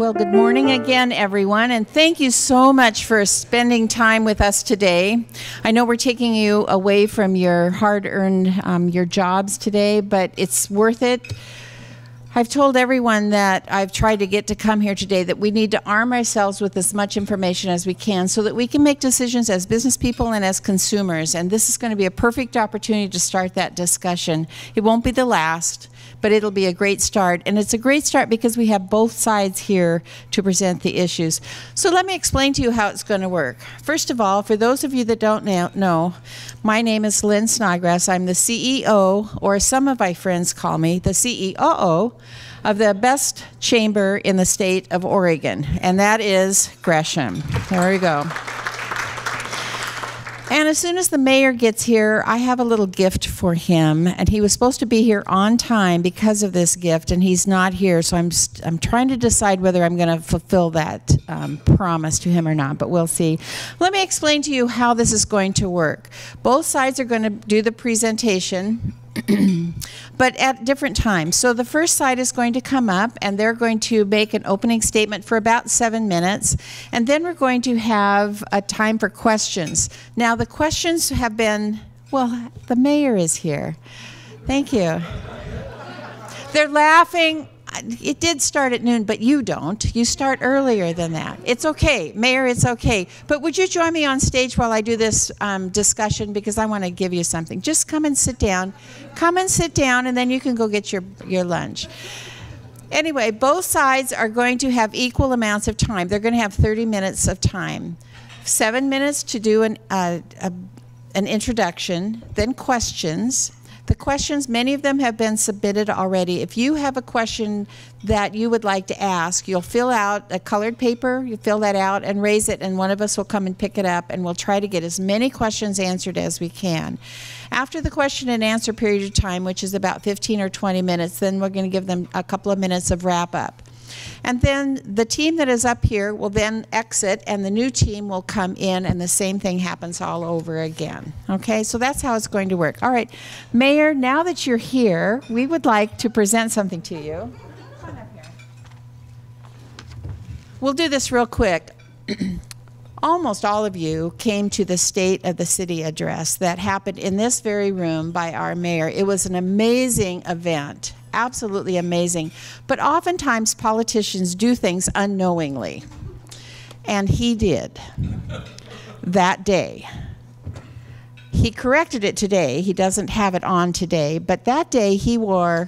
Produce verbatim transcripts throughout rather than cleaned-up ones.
Well, good morning again, everyone, and thank you so much for spending time with us today. I know we're taking you away from your hard-earned, um, your jobs today, but it's worth it. I've told everyone that I've tried to get to come here today that we need to arm ourselves with as much information as we can so that we can make decisions as business people and as consumers, and this is going to be a perfect opportunity to start that discussion. It won't be the last, but it'll be a great start, and it's a great start because we have both sides here to present the issues. So let me explain to you how it's going to work. First of all, for those of you that don't know, my name is Lynn Snodgrass. I'm the C E O, or some of my friends call me the C E O, of the best chamber in the state of Oregon, and that is Gresham. There we go. And as soon as the mayor gets here, I have a little gift for him, and he was supposed to be here on time because of this gift, and he's not here, so I'm, I'm trying to decide whether I'm gonna fulfill that um, promise to him or not, but we'll see. Let me explain to you how this is going to work. Both sides are gonna do the presentation, but at different times. So the first side is going to come up, and they're going to make an opening statement for about seven minutes, and then we're going to have a time for questions. Now the questions have been, well, the mayor is here. Thank you. They're laughing. It did start at noon, but you don't. You start earlier than that. It's okay, Mayor, it's okay. But would you join me on stage while I do this um, discussion, because I want to give you something. Just come and sit down. Come and sit down, and then you can go get your, your lunch. Anyway, both sides are going to have equal amounts of time. They're going to have thirty minutes of time. Seven minutes to do an, uh, a, an introduction, then questions. The questions, many of them have been submitted already. If you have a question that you would like to ask, you'll fill out a colored paper, you fill that out and raise it, and one of us will come and pick it up, and we'll try to get as many questions answered as we can. After the question and answer period of time, which is about fifteen or twenty minutes, then we're going to give them a couple of minutes of wrap up. And then the team that is up here will then exit, and the new team will come in, and the same thing happens all over again. Okay, so that's how it's going to work. All right, Mayor, now that you're here, we would like to present something to you. Come on up here. We'll do this real quick. Almost all of you came to the State of the City address that happened in this very room by our mayor. It was an amazing event. Absolutely amazing. But oftentimes politicians do things unknowingly. And he did that day. He corrected it today. He doesn't have it on today. But that day he wore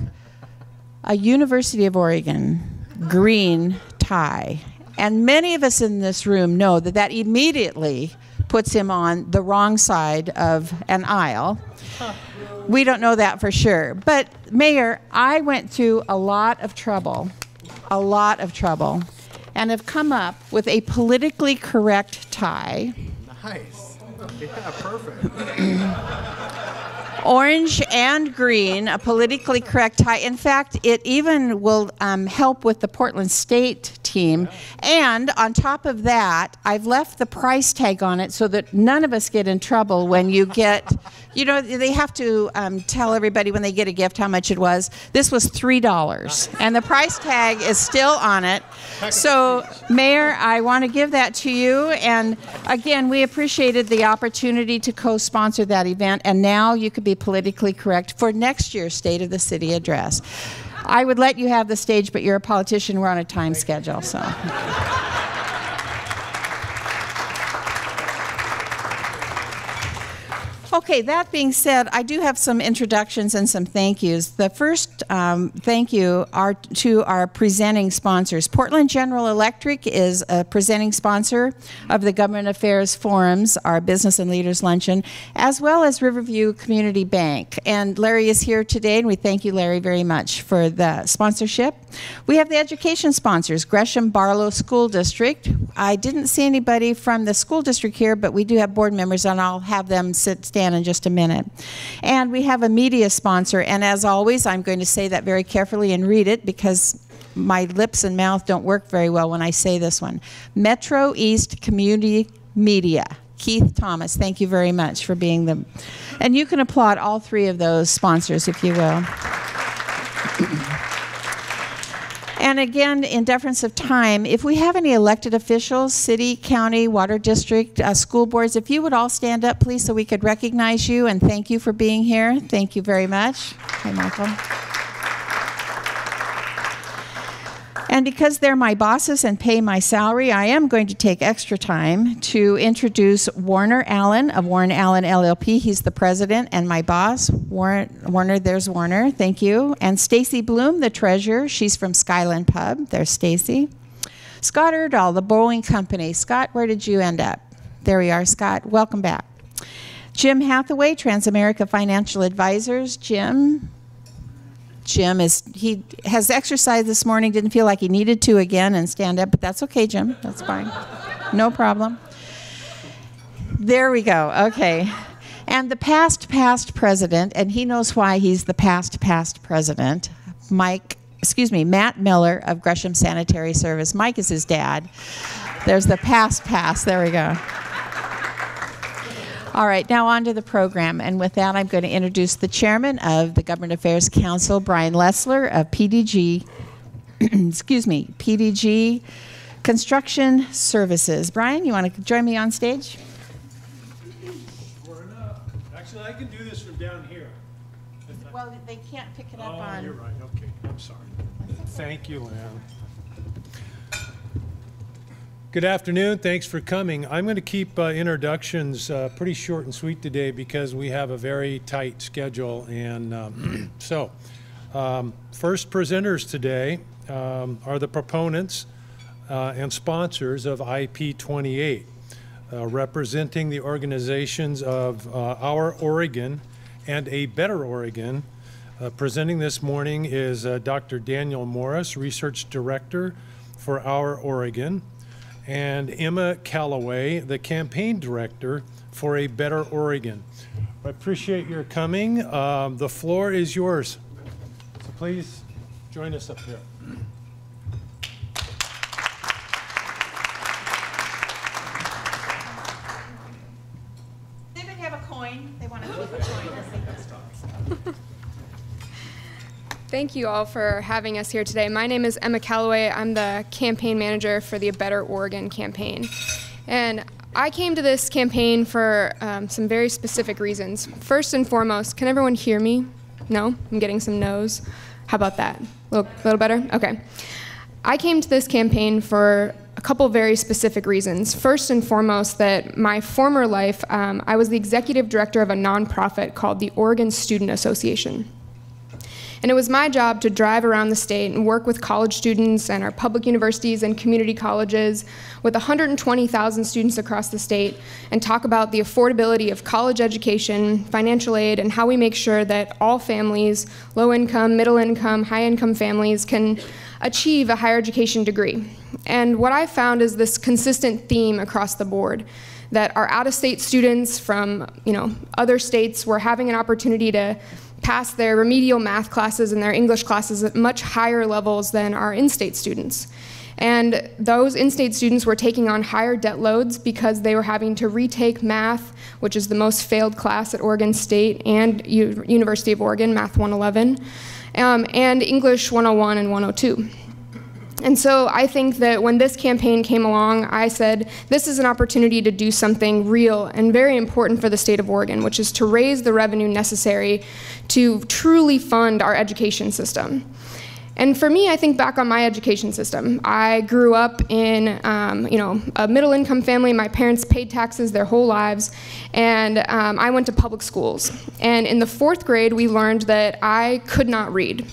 a University of Oregon green tie. And many of us in this room know that that immediately puts him on the wrong side of an aisle. We don't know that for sure. But Mayor, I went through a lot of trouble, a lot of trouble, and have come up with a politically correct tie. Nice. Yeah, perfect. Orange and green, a politically correct tie. In fact, it even will um, help with the Portland State team. Yeah. And on top of that, I've left the price tag on it so that none of us get in trouble when you get you know, they have to um, tell everybody when they get a gift how much it was. This was three dollars, and the price tag is still on it. So, Mayor, I want to give that to you, and again, we appreciated the opportunity to co-sponsor that event, and now you could be politically correct for next year's State of the City address. I would let you have the stage, but you're a politician. We're on a time schedule, so. Okay, that being said, I do have some introductions and some thank yous. The first um, thank you are to our presenting sponsors. Portland General Electric is a presenting sponsor of the Government Affairs Forums, our Business and Leaders Luncheon, as well as Riverview Community Bank. And Larry is here today, and we thank you, Larry, very much for the sponsorship. We have the education sponsors, Gresham Barlow School District. I didn't see anybody from the school district here, but we do have board members, and I'll have them sit down in just a minute. And we have a media sponsor, and as always, I'm going to say that very carefully and read it because my lips and mouth don't work very well when I say this one. Metro East Community Media. Keith Thomas, thank you very much for being the... And you can applaud all three of those sponsors, if you will. and again, in deference of time, if we have any elected officials, city, county, water district, uh, school boards, if you would all stand up, please, so we could recognize you and thank you for being here. Thank you very much. Hey, Michael. And because they're my bosses and pay my salary, I am going to take extra time to introduce Warner Allen of Warren Allen L L P. He's the president and my boss. Warren, Warner, there's Warner, thank you. And Stacy Bloom, the treasurer, she's from Skyland Pub, there's Stacy. Scott Erdahl, the Boeing Company. Scott, where did you end up? There we are, Scott, welcome back. Jim Hathaway, Transamerica Financial Advisors, Jim. Jim is, he has exercised this morning, didn't feel like he needed to again and stand up, but that's okay, Jim, that's fine. No problem. There we go, okay. And the past, past president, and he knows why he's the past, past president, Mike, excuse me, Matt Miller of Gresham Sanitary Service. Mike is his dad. There's the past, past, there we go. All right, now on to the program, and with that I'm going to introduce the chairman of the Government Affairs Council, Brian Lessler of P D G, excuse me, P D G Construction Services. Brian, you want to join me on stage? Sure enough. Actually, I can do this from down here. Well, they can't pick it up oh, on... Oh, you're right, okay, I'm sorry. Thank you, Lynn. Good afternoon, thanks for coming. I'm going to keep uh, introductions uh, pretty short and sweet today because we have a very tight schedule. And um, so, um, first presenters today um, are the proponents uh, and sponsors of I P twenty-eight, uh, representing the organizations of uh, Our Oregon and A Better Oregon. Uh, presenting this morning is uh, Doctor Daniel Morris, Research Director for Our Oregon, and Emma Kallaway, the campaign director for A Better Oregon. I appreciate your coming. Um, the floor is yours. So please join us up here. They may have a coin. They want to keep a coin. Thank you all for having us here today. My name is Emma Kallaway. I'm the campaign manager for the A Better Oregon campaign. And I came to this campaign for um, some very specific reasons. First and foremost, can everyone hear me? No? I'm getting some no's. How about that? A little, little better? Okay. I came to this campaign for a couple very specific reasons. First and foremost, that my former life, um, I was the executive director of a nonprofit called the Oregon Student Association. And it was my job to drive around the state and work with college students and our public universities and community colleges with one hundred twenty thousand students across the state and talk about the affordability of college education, financial aid, and how we make sure that all families, low-income, middle-income, high-income families can achieve a higher education degree. And what I found is this consistent theme across the board, that our out-of-state students from, you know, other states were having an opportunity to pass their remedial math classes and their English classes at much higher levels than our in-state students. And those in-state students were taking on higher debt loads because they were having to retake math, which is the most failed class at Oregon State and U University of Oregon, Math one eleven, um, and English one oh one and one oh two. And so I think that when this campaign came along, I said, this is an opportunity to do something real and very important for the state of Oregon, which is to raise the revenue necessary to truly fund our education system. And for me, I think back on my education system. I grew up in um, you know, a middle-income family. My parents paid taxes their whole lives, and um, I went to public schools. And in the fourth grade, we learned that I could not read.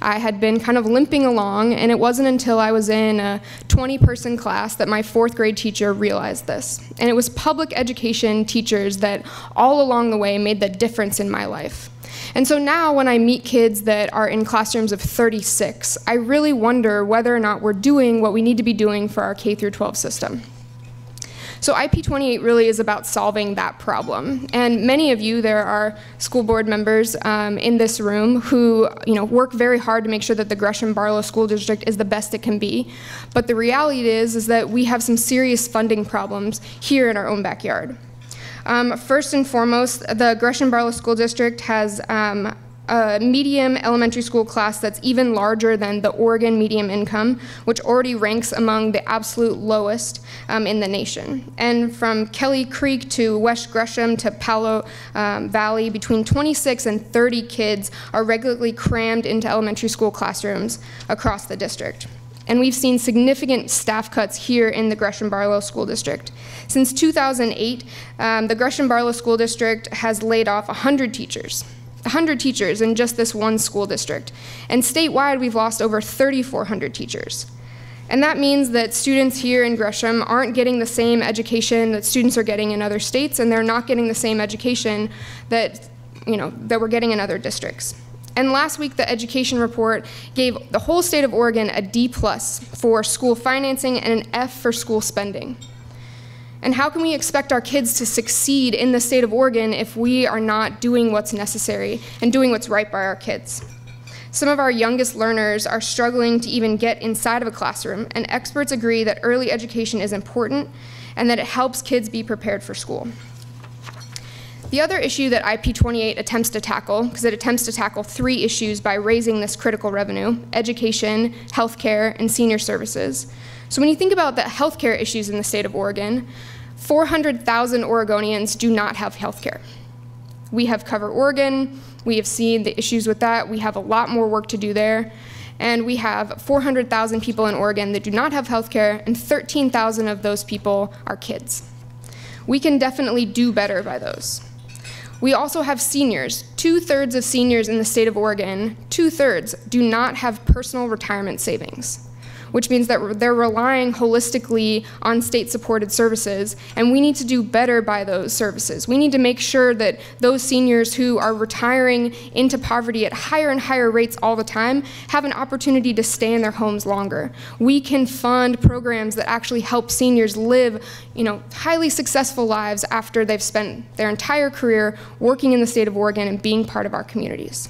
I had been kind of limping along, and it wasn't until I was in a twenty-person class that my fourth grade teacher realized this. And it was public education teachers that all along the way made the difference in my life. And so now when I meet kids that are in classrooms of thirty-six, I really wonder whether or not we're doing what we need to be doing for our K through twelve system. So I P twenty-eight really is about solving that problem. And many of you, there are school board members um, in this room who you know, work very hard to make sure that the Gresham Barlow School District is the best it can be. But the reality is, is that we have some serious funding problems here in our own backyard. Um, first and foremost, the Gresham Barlow School District has um, a medium elementary school class that's even larger than the Oregon median income, which already ranks among the absolute lowest um, in the nation. And from Kelly Creek to West Gresham to Palo um, Valley, between twenty-six and thirty kids are regularly crammed into elementary school classrooms across the district. And we've seen significant staff cuts here in the Gresham Barlow School District. Since two thousand eight, um, the Gresham Barlow School District has laid off one hundred teachers. one hundred teachers in just this one school district. And statewide, we've lost over three thousand four hundred teachers. And that means that students here in Gresham aren't getting the same education that students are getting in other states, and they're not getting the same education that, you know, that we're getting in other districts. And last week, the education report gave the whole state of Oregon a D plus for school financing and an F for school spending. And how can we expect our kids to succeed in the state of Oregon if we are not doing what's necessary and doing what's right by our kids? Some of our youngest learners are struggling to even get inside of a classroom, and experts agree that early education is important and that it helps kids be prepared for school. The other issue that I P twenty-eight attempts to tackle, because it attempts to tackle three issues by raising this critical revenue: education, healthcare, and senior services. So when you think about the healthcare issues in the state of Oregon, four hundred thousand Oregonians do not have healthcare. We have Cover Oregon, we have seen the issues with that, we have a lot more work to do there, and we have four hundred thousand people in Oregon that do not have healthcare, and thirteen thousand of those people are kids. We can definitely do better by those. We also have seniors. Two-thirds of seniors in the state of Oregon, two-thirds, do not have personal retirement savings, which means that they're relying holistically on state-supported services, and we need to do better by those services. We need to make sure that those seniors who are retiring into poverty at higher and higher rates all the time have an opportunity to stay in their homes longer. We can fund programs that actually help seniors live, you know, highly successful lives after they've spent their entire career working in the state of Oregon and being part of our communities.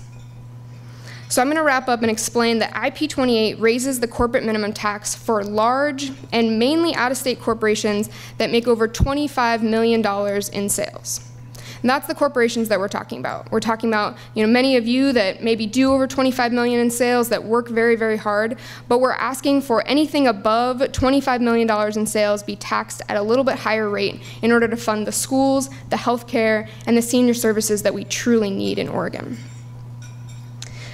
So I'm going to wrap up and explain that I P twenty-eight raises the corporate minimum tax for large and mainly out-of-state corporations that make over twenty-five million dollars in sales. And that's the corporations that we're talking about. We're talking about, you know, many of you that maybe do over twenty-five million dollars in sales, that work very, very hard, but we're asking for anything above twenty-five million dollars in sales be taxed at a little bit higher rate in order to fund the schools, the healthcare, and the senior services that we truly need in Oregon.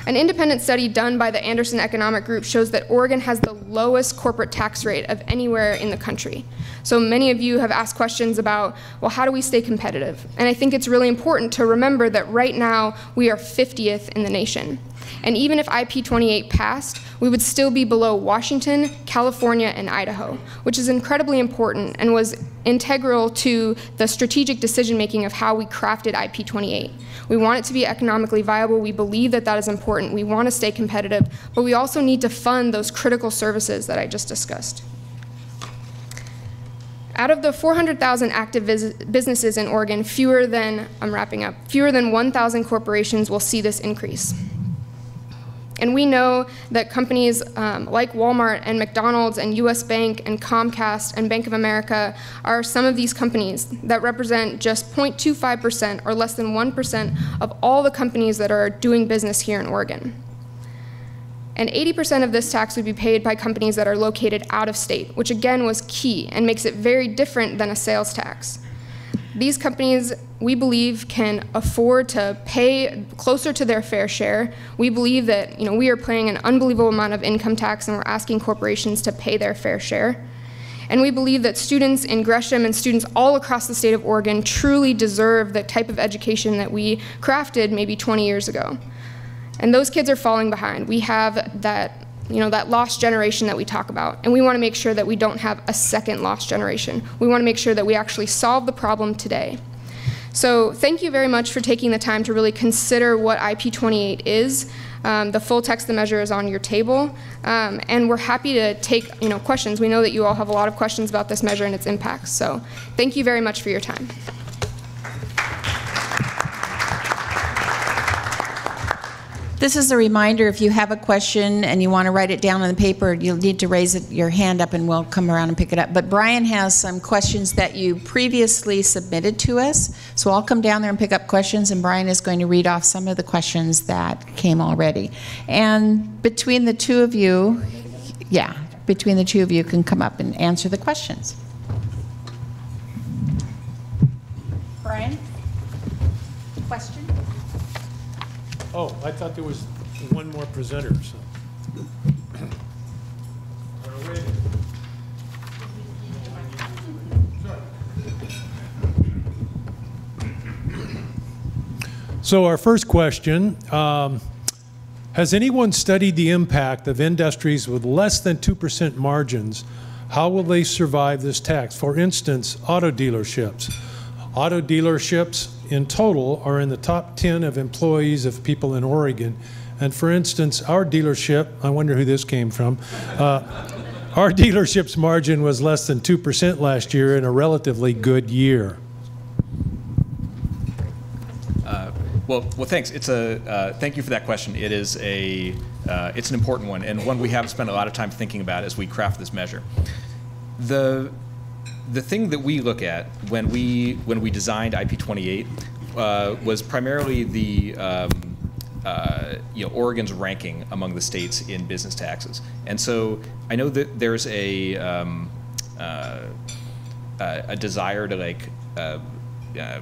An independent study done by the Anderson Economic Group shows that Oregon has the lowest corporate tax rate of anywhere in the country. So many of you have asked questions about, well, how do we stay competitive? And I think it's really important to remember that right now we are fiftieth in the nation. And even if I P twenty-eight passed, we would still be below Washington, California, and Idaho, which is incredibly important and was integral to the strategic decision-making of how we crafted I P twenty-eight. We want it to be economically viable. We believe that that is important. We want to stay competitive, but we also need to fund those critical services that I just discussed. Out of the four hundred thousand active businesses in Oregon, fewer than, I'm wrapping up, fewer than one thousand corporations will see this increase. And we know that companies um, like Walmart and McDonald's and U S Bank and Comcast and Bank of America are some of these companies that represent just zero point two five percent or less than one percent of all the companies that are doing business here in Oregon. And eighty percent of this tax would be paid by companies that are located out of state, which again was key and makes it very different than a sales tax. These companies, we believe, can afford to pay closer to their fair share. We believe that, you know, we are paying an unbelievable amount of income tax, and we're asking corporations to pay their fair share. And we believe that students in Gresham and students all across the state of Oregon truly deserve the type of education that we crafted maybe twenty years ago. And those kids are falling behind. We have that, you know, that lost generation that we talk about. And we want to make sure that we don't have a second lost generation. We want to make sure that we actually solve the problem today. So thank you very much for taking the time to really consider what I P twenty-eight is. Um, the full text of the measure is on your table. Um, and we're happy to take, you know, questions. We know that you all have a lot of questions about this measure and its impacts. So thank you very much for your time. This is a reminder, if you have a question and you want to write it down on the paper, you'll need to raise it, your hand up, and we'll come around and pick it up. But Brian has some questions that you previously submitted to us. So I'll come down there and pick up questions, and Brian is going to read off some of the questions that came already. And between the two of you, yeah, between the two of you can come up and answer the questions. Brian? Question? Oh, I thought there was one more presenter. So. So our first question, um, has anyone studied the impact of industries with less than two percent margins? How will they survive this tax? For instance, auto dealerships. Auto dealerships in total are in the top ten of employees of people in Oregon. And for instance, our dealership, I wonder who this came from, uh, our dealership's margin was less than two percent last year in a relatively good year. Uh, well, well, thanks. It's a, uh, thank you for that question. It is a, uh, it's an important one, and one we have spent a lot of time thinking about as we craft this measure. The The thing that we look at when we when we designed I P twenty-eight uh, was primarily the um, uh, you know, Oregon's ranking among the states in business taxes, and so I know that there's a um, uh, a desire to like uh, uh,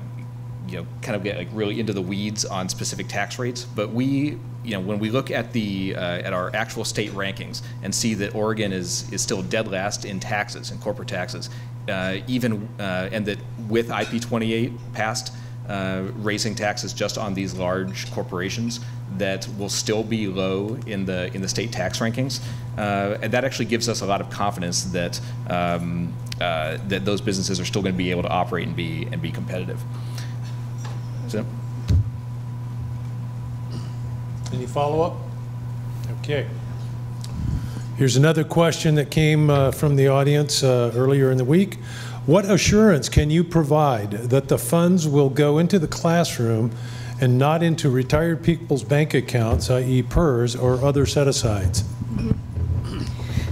you know, kind of get like really into the weeds on specific tax rates, but we. You know, when we look at the uh, at our actual state rankings and see that Oregon is is still dead last in taxes, in corporate taxes, uh, even uh, and that with I P twenty-eight passed, uh, raising taxes just on these large corporations, that will still be low in the in the state tax rankings, uh, and that actually gives us a lot of confidence that um, uh, that those businesses are still going to be able to operate and be and be competitive. So. Any follow-up? Okay. Here's another question that came uh, from the audience uh, earlier in the week. What assurance can you provide that the funds will go into the classroom and not into retired people's bank accounts, that is. P E R S or other set-asides?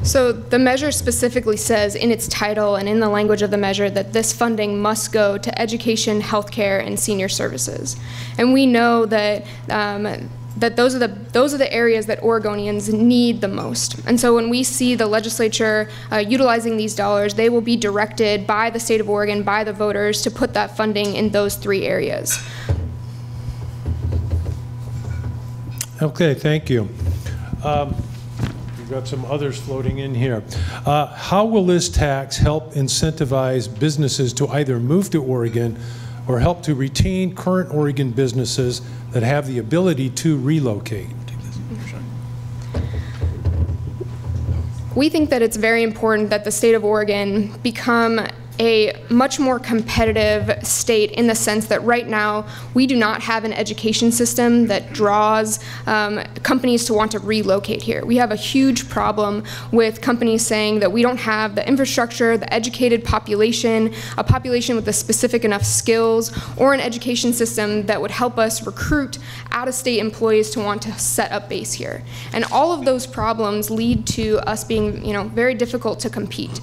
So the measure specifically says in its title and in the language of the measure that this funding must go to education, healthcare, and senior services. And we know that um, that those are the those are the areas that Oregonians need the most. And so when we see the legislature uh, utilizing these dollars, they will be directed by the state of Oregon, by the voters, to put that funding in those three areas. Okay, thank you. Um, we've got some others floating in here. Uh, how will this tax help incentivize businesses to either move to Oregon or help to retain current Oregon businesses that have the ability to relocate? We think that it's very important that the state of Oregon become a much more competitive state, in the sense that right now we do not have an education system that draws um, companies to want to relocate here. We have a huge problem with companies saying that we don't have the infrastructure, the educated population, a population with the specific enough skills, or an education system that would help us recruit out-of-state employees to want to set up base here. And all of those problems lead to us being, you know, very difficult to compete.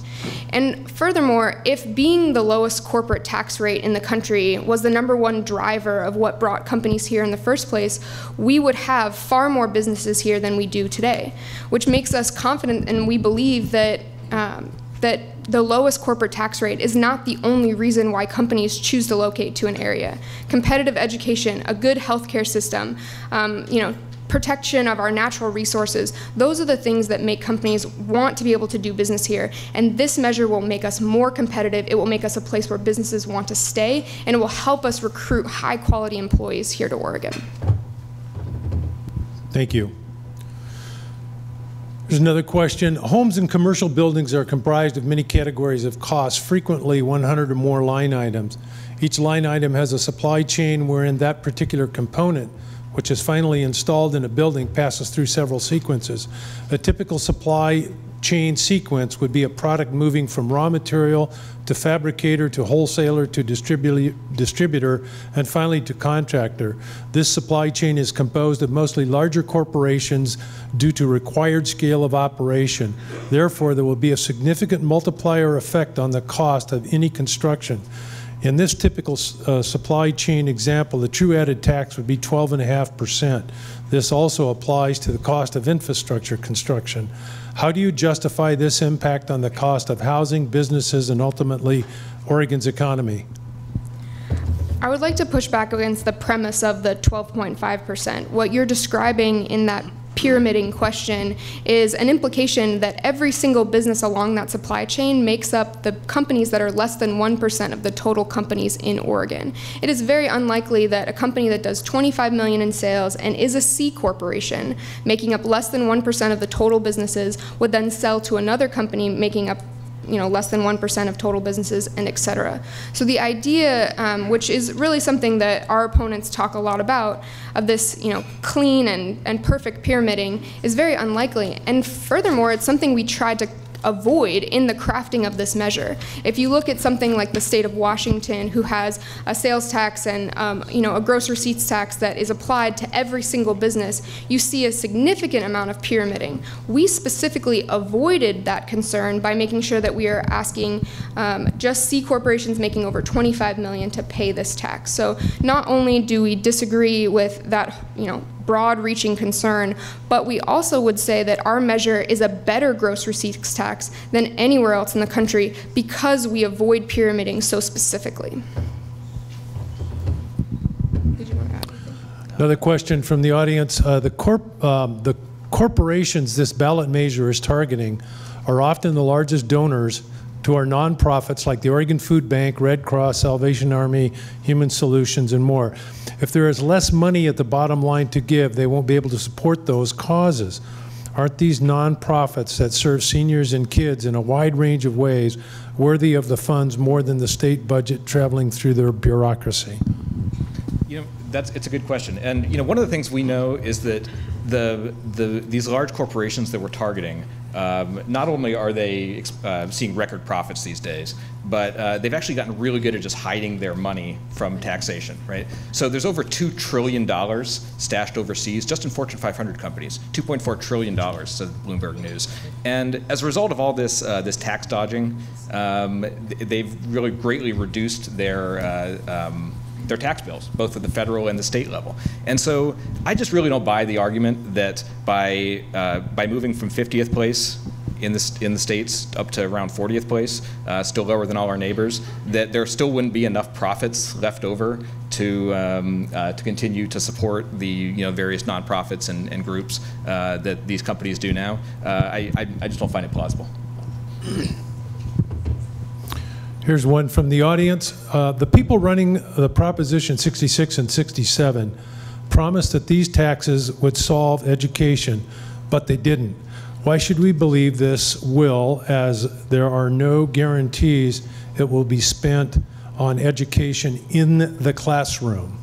And furthermore, if being the lowest corporate tax rate in the country was the number one driver of what brought companies here in the first place, we would have far more businesses here than we do today, which makes us confident, and we believe that um, that the lowest corporate tax rate is not the only reason why companies choose to locate to an area. Competitive education, a good healthcare system, um, you know, protection of our natural resources, those are the things that make companies want to be able to do business here. And this measure will make us more competitive. It will make us a place where businesses want to stay, and it will help us recruit high quality employees here to Oregon. Thank you. There's another question. Homes and commercial buildings are comprised of many categories of costs, frequently one hundred or more line items. Each line item has a supply chain wherein that particular component, which is finally installed in a building, passes through several sequences. A typical supply chain sequence would be a product moving from raw material to fabricator to wholesaler to distribu distributor and finally to contractor. This supply chain is composed of mostly larger corporations due to required scale of operation. Therefore, there will be a significant multiplier effect on the cost of any construction. In this typical uh, supply chain example, the true added tax would be twelve point five percent. This also applies to the cost of infrastructure construction. How do you justify this impact on the cost of housing, businesses, and ultimately Oregon's economy? I would like to push back against the premise of the twelve point five percent. What you're describing in that pyramiding question is an implication that every single business along that supply chain makes up the companies that are less than one percent of the total companies in Oregon. It is very unlikely that a company that does twenty-five million dollars in sales and is a C corporation, making up less than one percent of the total businesses, would then sell to another company making up you know, less than one percent of total businesses, and et cetera. So the idea, um, which is really something that our opponents talk a lot about, of this you know, clean and, and perfect pyramiding, is very unlikely. And furthermore, it's something we tried to avoid in the crafting of this measure. If you look at something like the state of Washington, who has a sales tax and um, you know, a gross receipts tax that is applied to every single business, you see a significant amount of pyramiding. We specifically avoided that concern by making sure that we are asking um, just C corporations making over twenty-five million dollars to pay this tax. So not only do we disagree with that, you know, broad-reaching concern, but we also would say that our measure is a better gross receipts tax than anywhere else in the country because we avoid pyramiding so specifically. Did you want to add anything? Another question from the audience. Uh, the, corp, um, the corporations this ballot measure is targeting are often the largest donors to our nonprofits like the Oregon Food Bank, Red Cross, Salvation Army, Human Solutions, and more. If there is less money at the bottom line to give, they won't be able to support those causes. Aren't these nonprofits that serve seniors and kids in a wide range of ways worthy of the funds more than the state budget traveling through their bureaucracy? You know, that's, it's a good question. And you know, one of the things we know is that the, the, these large corporations that we're targeting, Um, not only are they uh, seeing record profits these days, but uh, they've actually gotten really good at just hiding their money from taxation, right? So there's over two trillion dollars stashed overseas just in Fortune five hundred companies, two point four trillion dollars, said Bloomberg News. And as a result of all this, uh, this tax dodging, um, they've really greatly reduced their uh, um, their tax bills, both at the federal and the state level. And so I just really don't buy the argument that by, uh, by moving from fiftieth place in the, in the states up to around fortieth place, uh, still lower than all our neighbors, that there still wouldn't be enough profits left over to, um, uh, to continue to support the you know, various nonprofits and, and groups uh, that these companies do now. Uh, I, I, I just don't find it plausible. Here's one from the audience. Uh, the people running the Proposition sixty-six and sixty-seven promised that these taxes would solve education, but they didn't. Why should we believe this will, as there are no guarantees it will be spent on education in the classroom?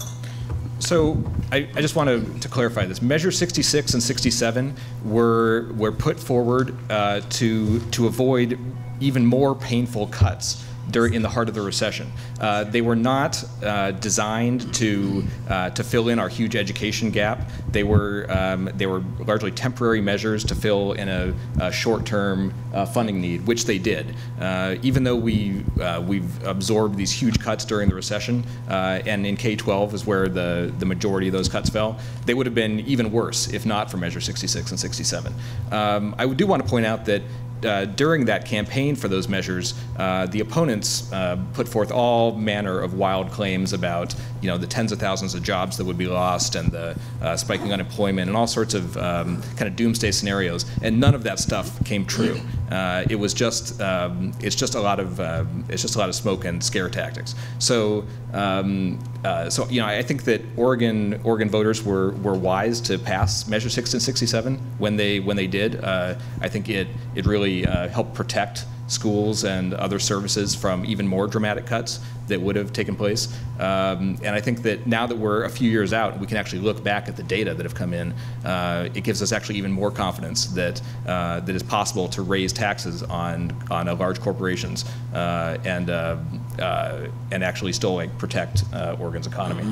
So I, I just want to, to clarify this. Measure sixty-six and sixty-seven were, were put forward uh, to, to avoid even more painful cuts during, in the heart of the recession. Uh, they were not uh, designed to uh, to fill in our huge education gap. They were um, they were largely temporary measures to fill in a, a short-term uh, funding need, which they did. Uh, even though we uh, we've absorbed these huge cuts during the recession, uh, and in K twelve is where the the majority of those cuts fell. They would have been even worse if not for Measure sixty-six and sixty-seven. Um, I do want to point out that. Uh, during that campaign for those measures, uh, the opponents uh, put forth all manner of wild claims about, you know, the tens of thousands of jobs that would be lost and the uh, spiking unemployment and all sorts of um, kind of doomsday scenarios. And none of that stuff came true. Uh, it was just um, it's just a lot of uh, it's just a lot of smoke and scare tactics. So. Um, Uh, so you know, I think that Oregon Oregon voters were were wise to pass Measure six and sixty-seven when they when they did. Uh, I think it it really uh, helped protect schools and other services from even more dramatic cuts that would have taken place. Um, and I think that now that we're a few years out, we can actually look back at the data that have come in. Uh, it gives us actually even more confidence that uh, that it's possible to raise taxes on on uh, large corporations uh, and uh, uh, and actually still like protect uh, Oregon's economy.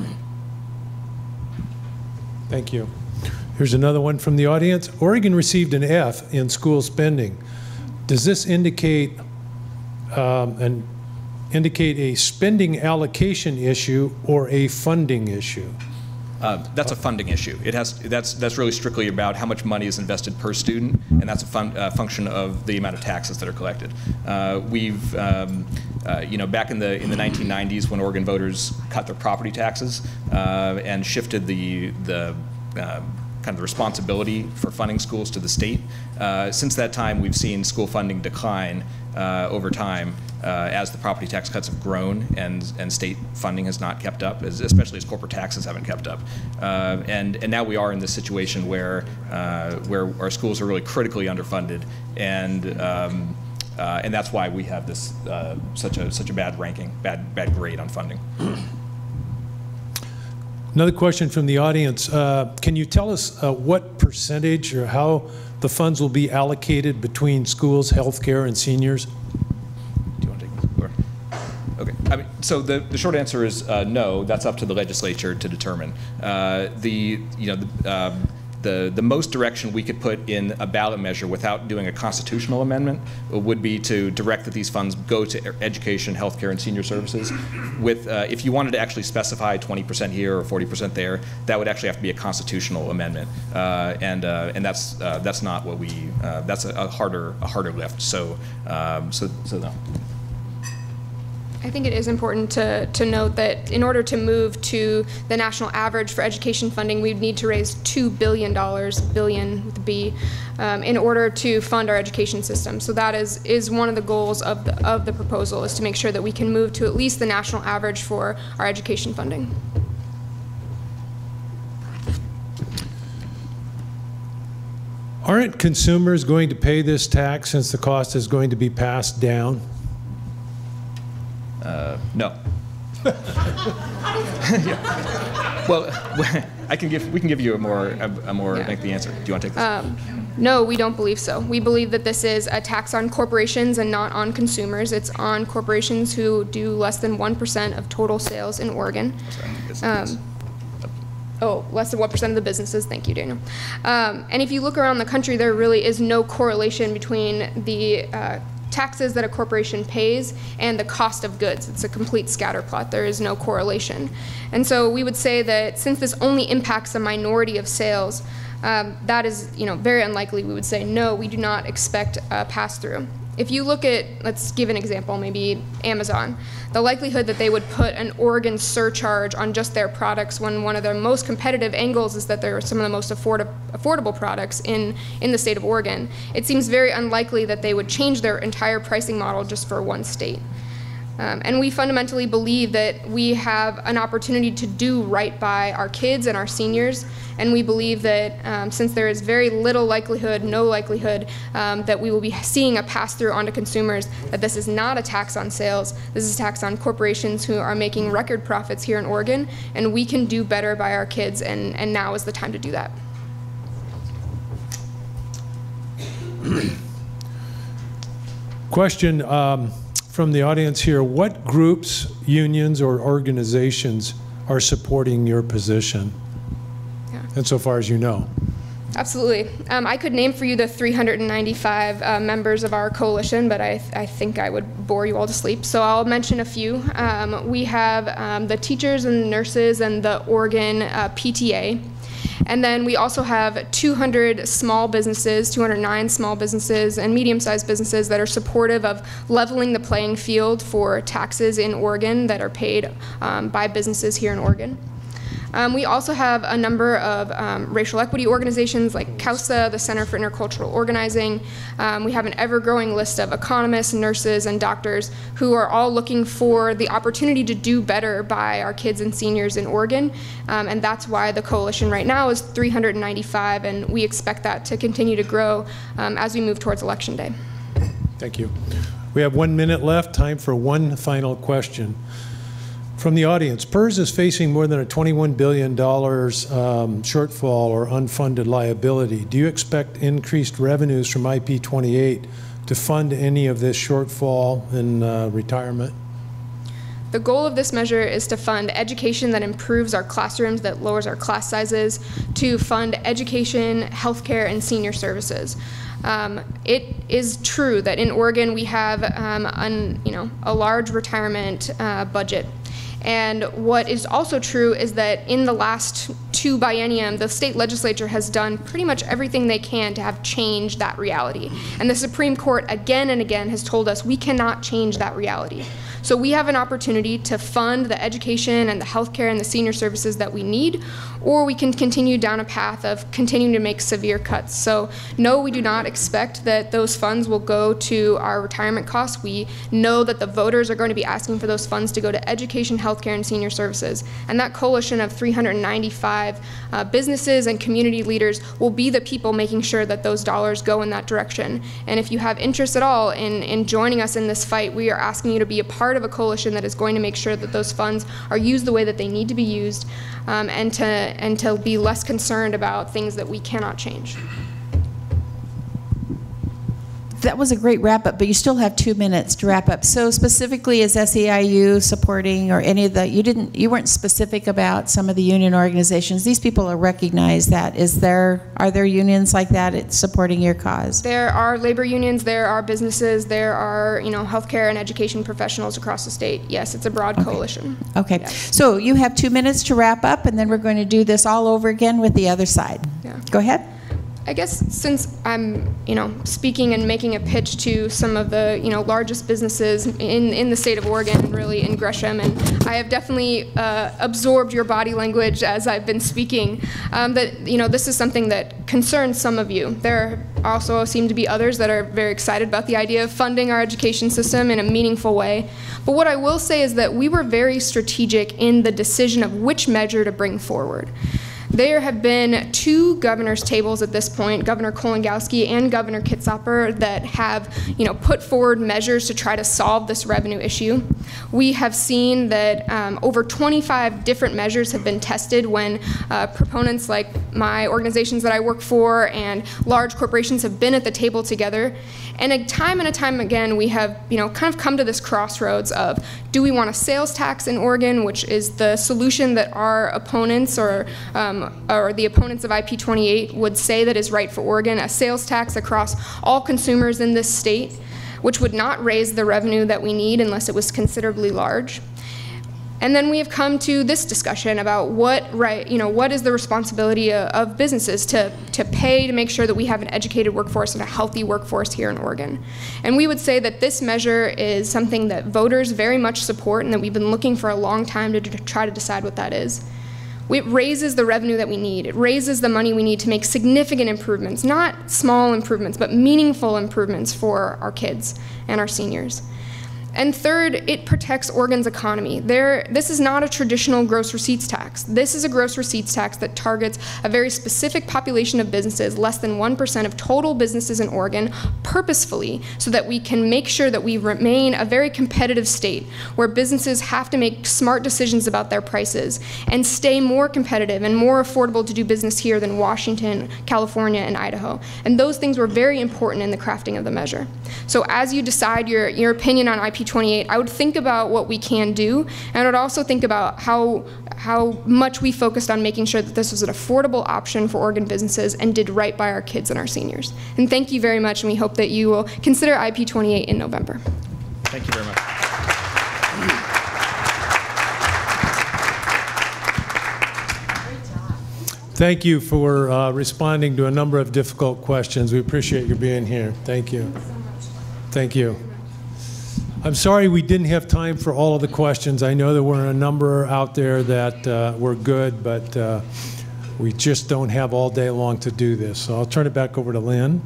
Thank you. Here's another one from the audience. Oregon received an F in school spending. Does this indicate um, an indicate a spending allocation issue or a funding issue? Uh, that's a funding issue. It has that's that's really strictly about how much money is invested per student, and that's a fun, uh, function of the amount of taxes that are collected. Uh, we've um, uh, you know, back in the in the nineteen nineties when Oregon voters cut their property taxes uh, and shifted the the uh, kind of the responsibility for funding schools to the state. Uh, since that time, we've seen school funding decline uh, over time uh, as the property tax cuts have grown and and state funding has not kept up, as, especially as corporate taxes haven't kept up. Uh, and and now we are in this situation where uh, where our schools are really critically underfunded, and um, uh, and that's why we have this uh, such a such a bad ranking, bad bad grade on funding. Another question from the audience. Uh, can you tell us uh, what percentage or how the funds will be allocated between schools, healthcare, and seniors? Do you want to take this? Or, okay. I mean, so the, the short answer is uh, no. That's up to the legislature to determine. Uh, the you know the, um, the the most direction we could put in a ballot measure without doing a constitutional amendment would be to direct that these funds go to education, healthcare, and senior services. With, uh, if you wanted to actually specify twenty percent here or forty percent there, that would actually have to be a constitutional amendment, uh, and uh, and that's uh, that's not what we. Uh, that's a, a harder a harder lift. So um, so so no. I think it is important to, to note that in order to move to the national average for education funding, we'd need to raise two billion dollars, billion with a B, um, in order to fund our education system. So that is, is one of the goals of the, of the proposal, is to make sure that we can move to at least the national average for our education funding. Aren't consumers going to pay this tax since the cost is going to be passed down? Uh, no. Yeah. Well, I can give. We can give you a more a more yeah. lengthy answer. Do you want to take this? Um, no, we don't believe so. We believe that this is a tax on corporations and not on consumers. It's on corporations who do less than one percent of total sales in Oregon. Um, Oh, less than one percent of the businesses. Thank you, Daniel. Um, and if you look around the country, there really is no correlation between the uh, taxes that a corporation pays and the cost of goods. It's a complete scatter plot. There is no correlation. And so we would say that since this only impacts a minority of sales, um, that is, you know, very unlikely. We would say, no, we do not expect a pass-through. If you look at, let's give an example, maybe Amazon, the likelihood that they would put an Oregon surcharge on just their products when one of their most competitive angles is that they're some of the most afford affordable products in, in the state of Oregon, it seems very unlikely that they would change their entire pricing model just for one state. Um, and we fundamentally believe that we have an opportunity to do right by our kids and our seniors. And we believe that um, since there is very little likelihood, no likelihood, um, that we will be seeing a pass-through onto consumers, that this is not a tax on sales. This is a tax on corporations who are making record profits here in Oregon. And we can do better by our kids, and, and now is the time to do that. Question. Um, From the audience here, what groups, unions, or organizations are supporting your position? Yeah. And so far as you know. Absolutely. Um, I could name for you the three hundred ninety-five uh, members of our coalition, but I, th I think I would bore you all to sleep. So I'll mention a few. Um, we have um, the teachers and nurses and the Oregon uh, P T A. And then we also have two hundred small businesses, two hundred nine small businesses and medium-sized businesses that are supportive of leveling the playing field for taxes in Oregon that are paid um, by businesses here in Oregon. Um, we also have a number of um, racial equity organizations like CAUSA, the Center for Intercultural Organizing. Um, we have an ever-growing list of economists, nurses, and doctors who are all looking for the opportunity to do better by our kids and seniors in Oregon. Um, and that's why the coalition right now is three hundred ninety-five, and we expect that to continue to grow um, as we move towards Election Day. Thank you. We have one minute left, time for one final question. From the audience, P E R S is facing more than a twenty-one billion dollars um, shortfall or unfunded liability. Do you expect increased revenues from I P twenty-eight to fund any of this shortfall in uh, retirement? The goal of this measure is to fund education that improves our classrooms, that lowers our class sizes, to fund education, healthcare, and senior services. Um, it is true that in Oregon we have um, un, you know, a large retirement uh, budget. And what is also true is that in the last two biennium, the state legislature has done pretty much everything they can to have changed that reality. And the Supreme Court again and again has told us we cannot change that reality. So we have an opportunity to fund the education and the healthcare and the senior services that we need, or we can continue down a path of continuing to make severe cuts. So no, we do not expect that those funds will go to our retirement costs. We know that the voters are going to be asking for those funds to go to education, healthcare, and senior services. And that coalition of three hundred ninety-five uh, businesses and community leaders will be the people making sure that those dollars go in that direction. And if you have interest at all in, in joining us in this fight, we are asking you to be a part of a coalition that is going to make sure that those funds are used the way that they need to be used, um, and to and to be less concerned about things that we cannot change. That was a great wrap-up, but you still have two minutes to wrap up. So specifically, is S E I U supporting, or any of the, you didn't, you weren't specific about some of the union organizations. These people are recognized that. Is there, are there unions like that it's supporting your cause? There are labor unions, there are businesses, there are, you know, healthcare and education professionals across the state. Yes, it's a broad okay. coalition. Okay, yeah. So you have two minutes to wrap up, and then we're going to do this all over again with the other side. Yeah. Go ahead. I guess since I'm, you know, speaking and making a pitch to some of the, you know, largest businesses in, in the state of Oregon, really in Gresham, and I have definitely uh, absorbed your body language as I've been speaking, um, that, you know, this is something that concerns some of you. There also seem to be others that are very excited about the idea of funding our education system in a meaningful way. But what I will say is that we were very strategic in the decision of which measure to bring forward. There have been two governor's tables at this point, Governor Kolongowski and Governor Kitzhaber, that have, you know, put forward measures to try to solve this revenue issue. We have seen that um, over twenty-five different measures have been tested when uh, proponents like my organizations that I work for and large corporations have been at the table together. And a time and a time again, we have, you know, kind of come to this crossroads of, do we want a sales tax in Oregon, which is the solution that our opponents or um, or the opponents of I P twenty-eight would say that is right for Oregon, a sales tax across all consumers in this state, which would not raise the revenue that we need unless it was considerably large. And then we have come to this discussion about what, right, you know, what is the responsibility of businesses to, to pay to make sure that we have an educated workforce and a healthy workforce here in Oregon. And we would say that this measure is something that voters very much support and that we've been looking for a long time to try to decide what that is. It raises the revenue that we need. It raises the money we need to make significant improvements, not small improvements, but meaningful improvements for our kids and our seniors. And third, it protects Oregon's economy. There, this is not a traditional gross receipts tax. This is a gross receipts tax that targets a very specific population of businesses, less than one percent of total businesses in Oregon, purposefully, so that we can make sure that we remain a very competitive state where businesses have to make smart decisions about their prices and stay more competitive and more affordable to do business here than Washington, California, and Idaho. And those things were very important in the crafting of the measure. So as you decide your, your opinion on I P twenty-eight, I would think about what we can do, and I would also think about how, how much we focused on making sure that this was an affordable option for Oregon businesses and did right by our kids and our seniors. And thank you very much, and we hope that you will consider I P twenty-eight in November. Thank you very much. Thank you for uh, responding to a number of difficult questions. We appreciate you being here. Thank you. Thank you. I'm sorry we didn't have time for all of the questions. I know there were a number out there that uh, were good, but uh, we just don't have all day long to do this. So I'll turn it back over to Lynn.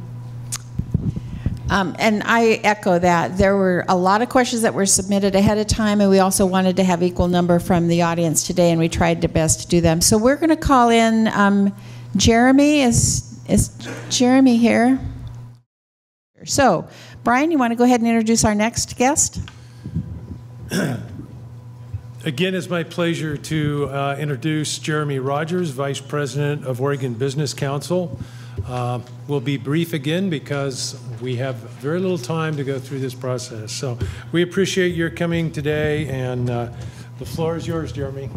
Um, and I echo that. There were a lot of questions that were submitted ahead of time, and we also wanted to have equal number from the audience today, and we tried the best to do them. So we're going to call in um, Jeremy. Is, is Jeremy here? So, Brian, you want to go ahead and introduce our next guest? Again, it's my pleasure to uh, introduce Jeremy Rogers, Vice President of Oregon Business Council. Uh, we'll be brief again because we have very little time to go through this process. So we appreciate your coming today, and uh, the floor is yours, Jeremy.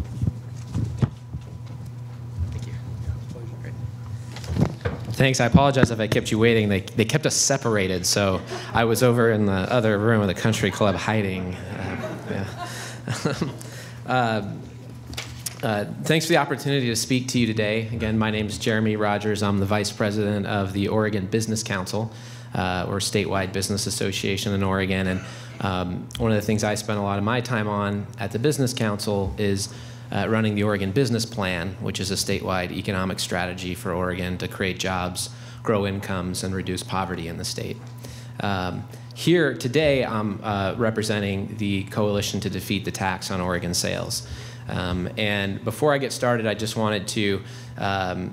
Thank you. Yeah, pleasure. Thanks. I apologize if I kept you waiting. They, they kept us separated, so I was over in the other room of the country club hiding. Uh, yeah. uh, Uh, thanks for the opportunity to speak to you today. Again, my name is Jeremy Rogers. I'm the Vice President of the Oregon Business Council, uh, or statewide business association in Oregon. And um, one of the things I spend a lot of my time on at the Business Council is uh, running the Oregon Business Plan, which is a statewide economic strategy for Oregon to create jobs, grow incomes, and reduce poverty in the state. Um, here today, I'm uh, representing the Coalition to Defeat the Tax on Oregon Sales. Um, and before I get started, I just wanted to um,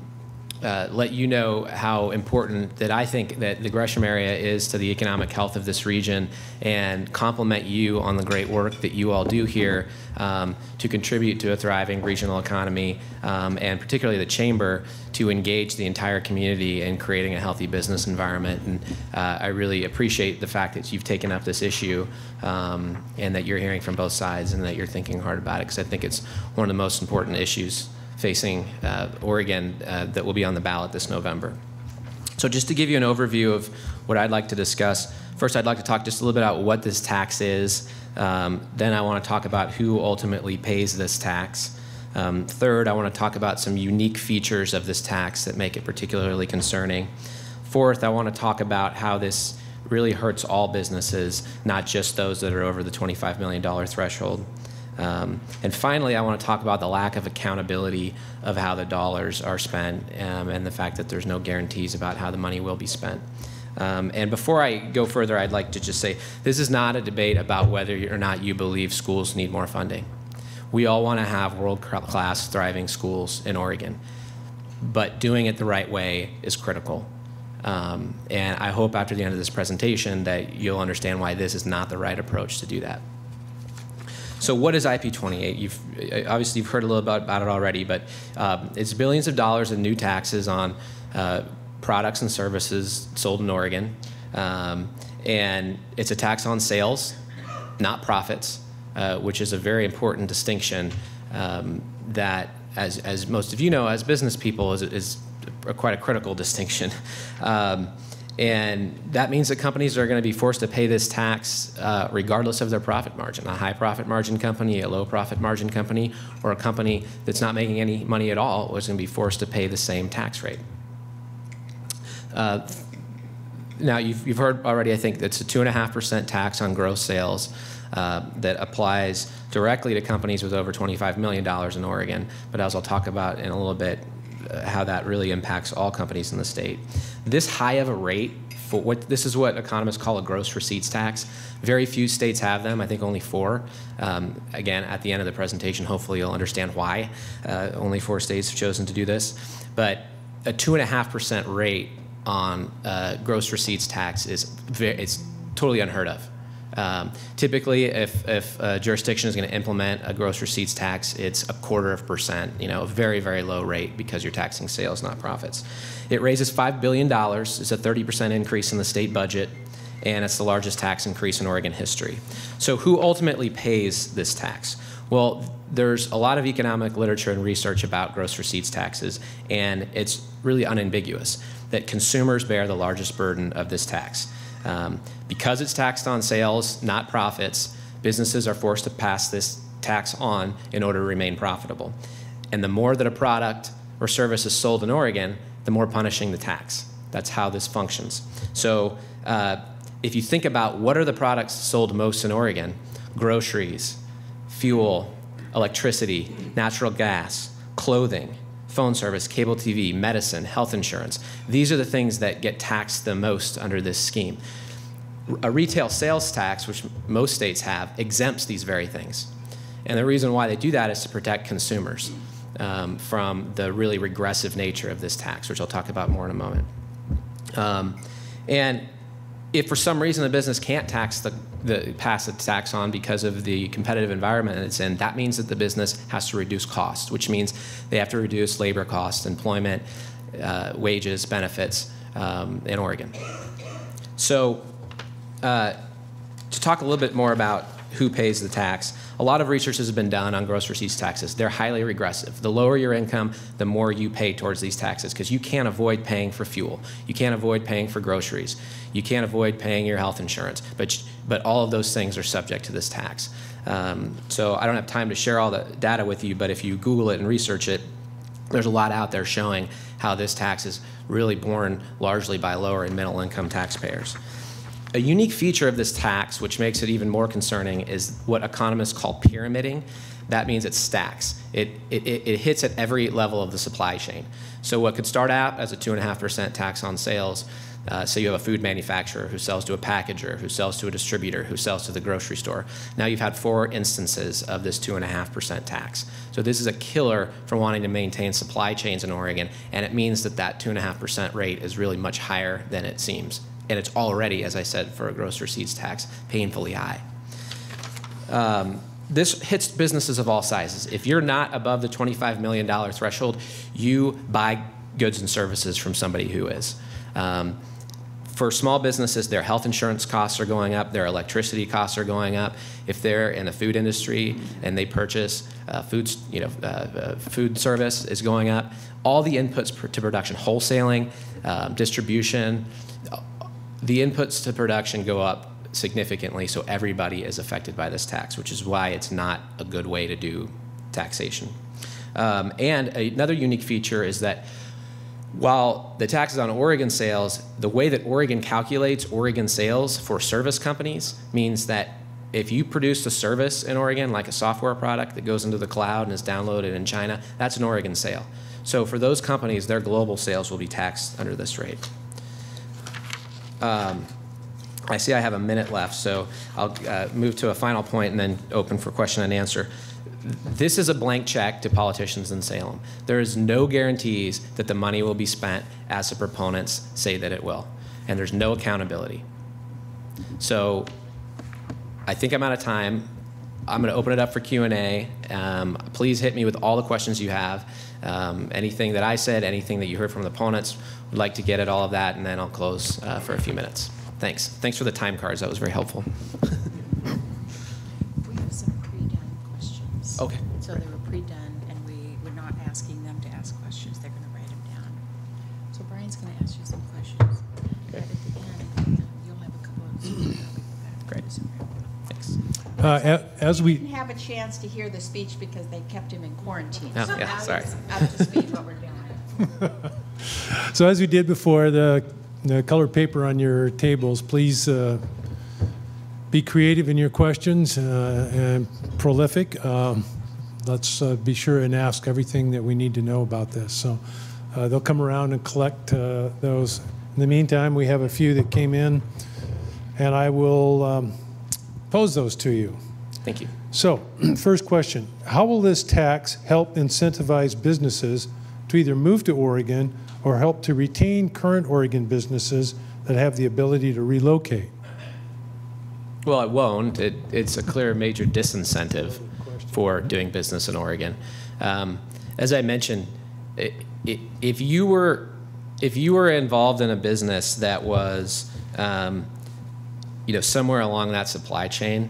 uh, let you know how important that I think that the Gresham area is to the economic health of this region, and compliment you on the great work that you all do here um, to contribute to a thriving regional economy, um, and particularly the Chamber to engage the entire community in creating a healthy business environment. And uh, I really appreciate the fact that you've taken up this issue, um, and that you're hearing from both sides and that you're thinking hard about it, because I think it's one of the most important issues facing uh, Oregon uh, that will be on the ballot this November. So just to give you an overview of what I'd like to discuss, first I'd like to talk just a little bit about what this tax is. Um, then I want to talk about who ultimately pays this tax. Um, third, I want to talk about some unique features of this tax that make it particularly concerning. Fourth, I want to talk about how this really hurts all businesses, not just those that are over the twenty-five million dollar threshold. Um, and finally, I want to talk about the lack of accountability of how the dollars are spent, um, and the fact that there's no guarantees about how the money will be spent. Um, and before I go further, I'd like to just say this is not a debate about whether or not you believe schools need more funding. We all want to have world-class thriving schools in Oregon, but doing it the right way is critical. Um, and I hope after the end of this presentation that you'll understand why this is not the right approach to do that. So what is I P twenty-eight? You've, obviously, you've heard a little about, about it already, but um, it's billions of dollars in new taxes on uh, products and services sold in Oregon. Um, and it's a tax on sales, not profits, uh, which is a very important distinction um, that, as, as most of you know, as business people, is, is a, quite a critical distinction. Um, And that means that companies are going to be forced to pay this tax uh, regardless of their profit margin. A high profit margin company, a low profit margin company, or a company that's not making any money at all is going to be forced to pay the same tax rate. Uh, now, you've, you've heard already, I think, that's a two point five percent tax on gross sales uh, that applies directly to companies with over twenty-five million dollars in Oregon. But as I'll talk about in a little bit, how that really impacts all companies in the state. This high of a rate, for what this is what economists call a gross receipts tax. Very few states have them, I think only four. Um, again, at the end of the presentation, hopefully you'll understand why uh, only four states have chosen to do this. But a two and a half percent rate on uh, gross receipts tax is very, it's totally unheard of. Um, typically, if, if a jurisdiction is going to implement a gross receipts tax, it's a quarter of percent, you know, a very, very low rate because you're taxing sales, not profits. It raises five billion dollars. It's a thirty percent increase in the state budget, and it's the largest tax increase in Oregon history. So who ultimately pays this tax? Well, there's a lot of economic literature and research about gross receipts taxes, and it's really unambiguous that consumers bear the largest burden of this tax. Um, because it's taxed on sales, not profits, businesses are forced to pass this tax on in order to remain profitable. And the more that a product or service is sold in Oregon, the more punishing the tax. That's how this functions. So uh, if you think about what are the products sold most in Oregon, groceries, fuel, electricity, natural gas, clothing, phone service, cable T V, medicine, health insurance. These are the things that get taxed the most under this scheme. A retail sales tax, which most states have, exempts these very things. And the reason why they do that is to protect consumers um, from the really regressive nature of this tax, which I'll talk about more in a moment. Um, and if for some reason the business can't tax the, the pass a tax on because of the competitive environment it's in, that means that the business has to reduce costs, which means they have to reduce labor costs, employment, uh, wages, benefits um, in Oregon. So uh, to talk a little bit more about who pays the tax, a lot of research has been done on gross receipts taxes. They're highly regressive. The lower your income, the more you pay towards these taxes, because you can't avoid paying for fuel. You can't avoid paying for groceries. You can't avoid paying your health insurance. But, but all of those things are subject to this tax. Um, so I don't have time to share all the data with you, but if you Google it and research it, there's a lot out there showing how this tax is really borne largely by lower and middle income taxpayers. A unique feature of this tax, which makes it even more concerning, is what economists call pyramiding. That means it stacks. It, it, it hits at every level of the supply chain. So what could start out as a two point five percent tax on sales, uh, say you have a food manufacturer who sells to a packager, who sells to a distributor, who sells to the grocery store. Now you've had four instances of this two point five percent tax. So this is a killer for wanting to maintain supply chains in Oregon, and it means that that two point five percent rate is really much higher than it seems. And it's already, as I said, for a gross receipts tax, painfully high. Um, this hits businesses of all sizes. If you're not above the twenty-five million dollar threshold, you buy goods and services from somebody who is. Um, for small businesses, their health insurance costs are going up, their electricity costs are going up. If they're in the food industry and they purchase uh, food, you know, uh, uh, food service is going up. All the inputs per, to production, wholesaling, uh, distribution, the inputs to production go up significantly, so everybody is affected by this tax, which is why it's not a good way to do taxation. Um, and another unique feature is that while the tax is on Oregon sales, the way that Oregon calculates Oregon sales for service companies means that if you produce a service in Oregon, like a software product that goes into the cloud and is downloaded in China, that's an Oregon sale. So for those companies, their global sales will be taxed under this rate. Um, I see I have a minute left, so I'll uh, move to a final point and then open for question and answer. This is a blank check to politicians in Salem. There is no guarantees that the money will be spent as the proponents say that it will, and there's no accountability. So I think I'm out of time. I'm going to open it up for Q and A. Um, please hit me with all the questions you have. Um, anything that I said, anything that you heard from the opponents, would like to get at all of that, and then I'll close uh, for a few minutes. Thanks. Thanks for the time cards. That was very helpful. We have some pre-done questions. Okay. So they were pre-done, and we were not asking them to ask questions. They're going to write them down. So Brian's going to ask you some questions. Okay. At the end, you'll have a couple of questions. Great. Thanks. Uh, as we didn't have a chance to hear the speech because they kept him in quarantine. No, so yeah, sorry. Up to speed what we're doing. So as we did before, the, the colored paper on your tables, please uh, be creative in your questions uh, and prolific. Um, let's uh, be sure and ask everything that we need to know about this. So uh, they'll come around and collect uh, those. In the meantime, we have a few that came in, and I will um, pose those to you. Thank you. So first question, how will this tax help incentivize businesses to either move to Oregon or help to retain current Oregon businesses that have the ability to relocate? Well, it won't. It, it's a clear major disincentive for doing business in Oregon. Um, as I mentioned, it, it, if you were if you were involved in a business that was um, you know, somewhere along that supply chain,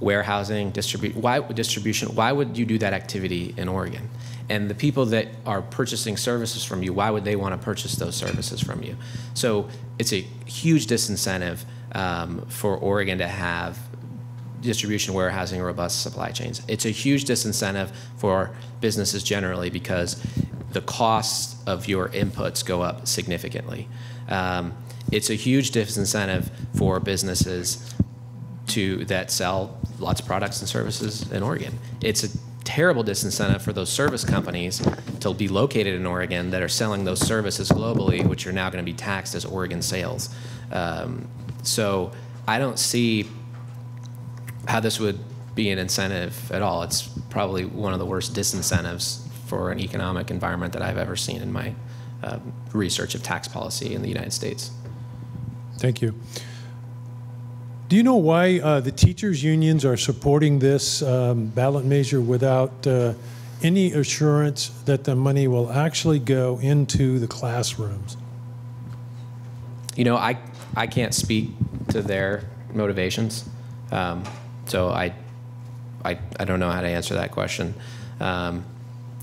warehousing, distribu- why, distribution, why would you do that activity in Oregon? And the people that are purchasing services from you, why would they want to purchase those services from you? So it's a huge disincentive um, for Oregon to have distribution, warehousing, robust supply chains. It's a huge disincentive for businesses generally because the costs of your inputs go up significantly. Um, it's a huge disincentive for businesses to that sell lots of products and services in Oregon. It's a terrible disincentive for those service companies to be located in Oregon that are selling those services globally, which are now going to be taxed as Oregon sales. Um, so I don't see how this would be an incentive at all. It's probably one of the worst disincentives for an economic environment that I've ever seen in my uh, research of tax policy in the United States. Thank you. Do you know why uh, the teachers' unions are supporting this um, ballot measure without uh, any assurance that the money will actually go into the classrooms? You know, I, I can't speak to their motivations, um, so I, I, I don't know how to answer that question. Um,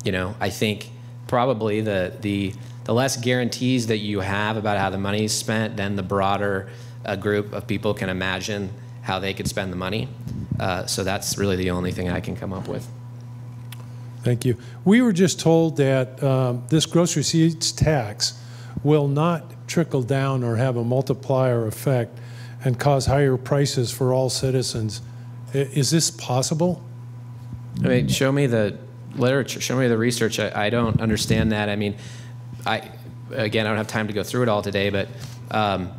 you know, I think probably the, the, the less guarantees that you have about how the money is spent, then the broader a group of people can imagine how they could spend the money. Uh, so that's really the only thing I can come up with. Thank you. We were just told that um, this gross receipts tax will not trickle down or have a multiplier effect and cause higher prices for all citizens. Is this possible? I mean, show me the literature, show me the research. I, I don't understand that. I mean, I again, I don't have time to go through it all today, but um,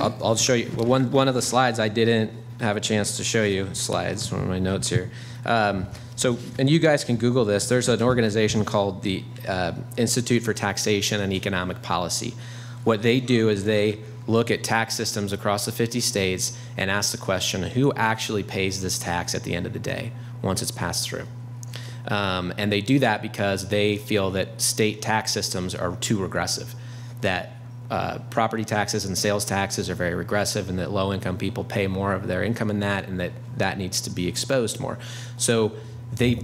I'll, I'll show you one one of the slides I didn't have a chance to show you. Slides, one of my notes here. Um, so, and you guys can Google this. There's an organization called the uh, Institute for Taxation and Economic Policy. What they do is they look at tax systems across the fifty states and ask the question, who actually pays this tax at the end of the day once it's passed through? Um, and they do that because they feel that state tax systems are too regressive, that Uh, property taxes and sales taxes are very regressive, and that low-income people pay more of their income in that, and that that needs to be exposed more. So they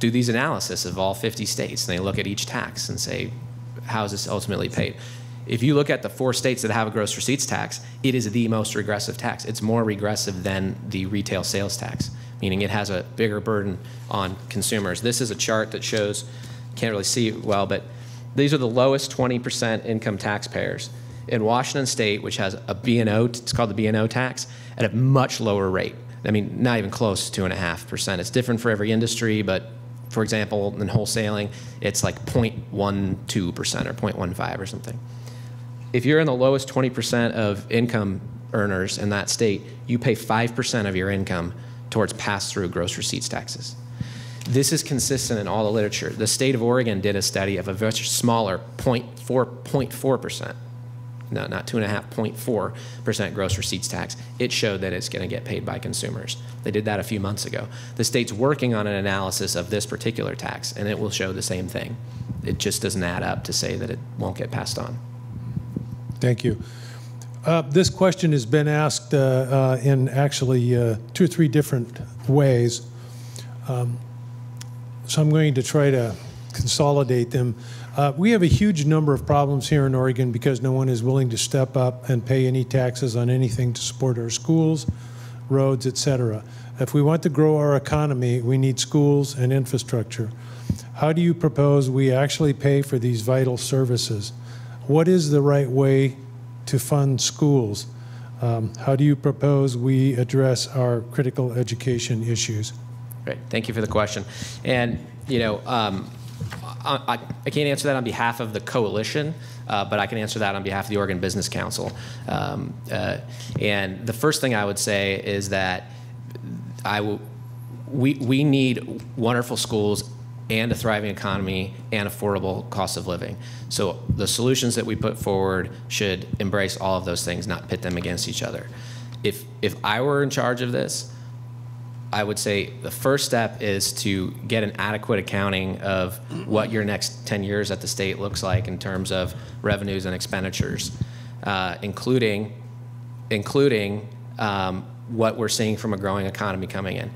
do these analysis of all fifty states, and they look at each tax and say, how is this ultimately paid? If you look at the four states that have a gross receipts tax, it is the most regressive tax. It's more regressive than the retail sales tax, meaning it has a bigger burden on consumers. This is a chart that shows, can't really see it well, but these are the lowest twenty percent income taxpayers. In Washington State, which has a B and O, it's called the B and O tax, at a much lower rate. I mean, not even close to two point five percent. It's different for every industry, but for example, in wholesaling, it's like zero point one two percent or zero point one five or something. If you're in the lowest twenty percent of income earners in that state, you pay five percent of your income towards pass-through gross receipts taxes. This is consistent in all the literature. The state of Oregon did a study of a much smaller zero point four percent, no, not two point five, zero point four percent gross receipts tax. It showed that it's going to get paid by consumers. They did that a few months ago. The state's working on an analysis of this particular tax, and it will show the same thing. It just doesn't add up to say that it won't get passed on. Thank you. Uh, this question has been asked uh, uh, in actually uh, two or three different ways. Um, So I'm going to try to consolidate them. Uh, we have a huge number of problems here in Oregon because no one is willing to step up and pay any taxes on anything to support our schools, roads, et cetera. If we want to grow our economy, we need schools and infrastructure. How do you propose we actually pay for these vital services? What is the right way to fund schools? Um, how do you propose we address our critical education issues? Great. Thank you for the question. And, you know, um, I, I can't answer that on behalf of the coalition, uh, but I can answer that on behalf of the Oregon Business Council. Um, uh, and the first thing I would say is that I w we, we need wonderful schools and a thriving economy and affordable cost of living. So the solutions that we put forward should embrace all of those things, not pit them against each other. If, if I were in charge of this, I would say the first step is to get an adequate accounting of what your next ten years at the state looks like in terms of revenues and expenditures, uh, including, including um, what we're seeing from a growing economy coming in.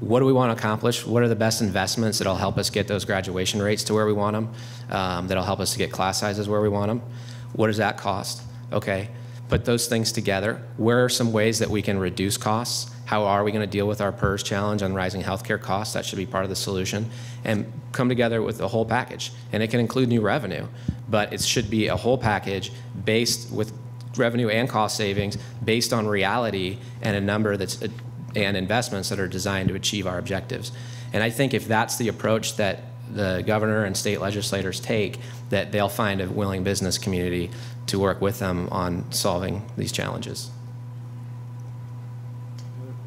What do we want to accomplish? What are the best investments that'll help us get those graduation rates to where we want them, um, that'll help us to get class sizes where we want them? What does that cost? Okay, put those things together. Where are some ways that we can reduce costs? How are we going to deal with our PERS challenge on rising healthcare costs? That should be part of the solution. And come together with the whole package. And it can include new revenue, but it should be a whole package based with revenue and cost savings based on reality and a number that's, and investments that are designed to achieve our objectives. And I think if that's the approach that the governor and state legislators take, that they'll find a willing business community to work with them on solving these challenges.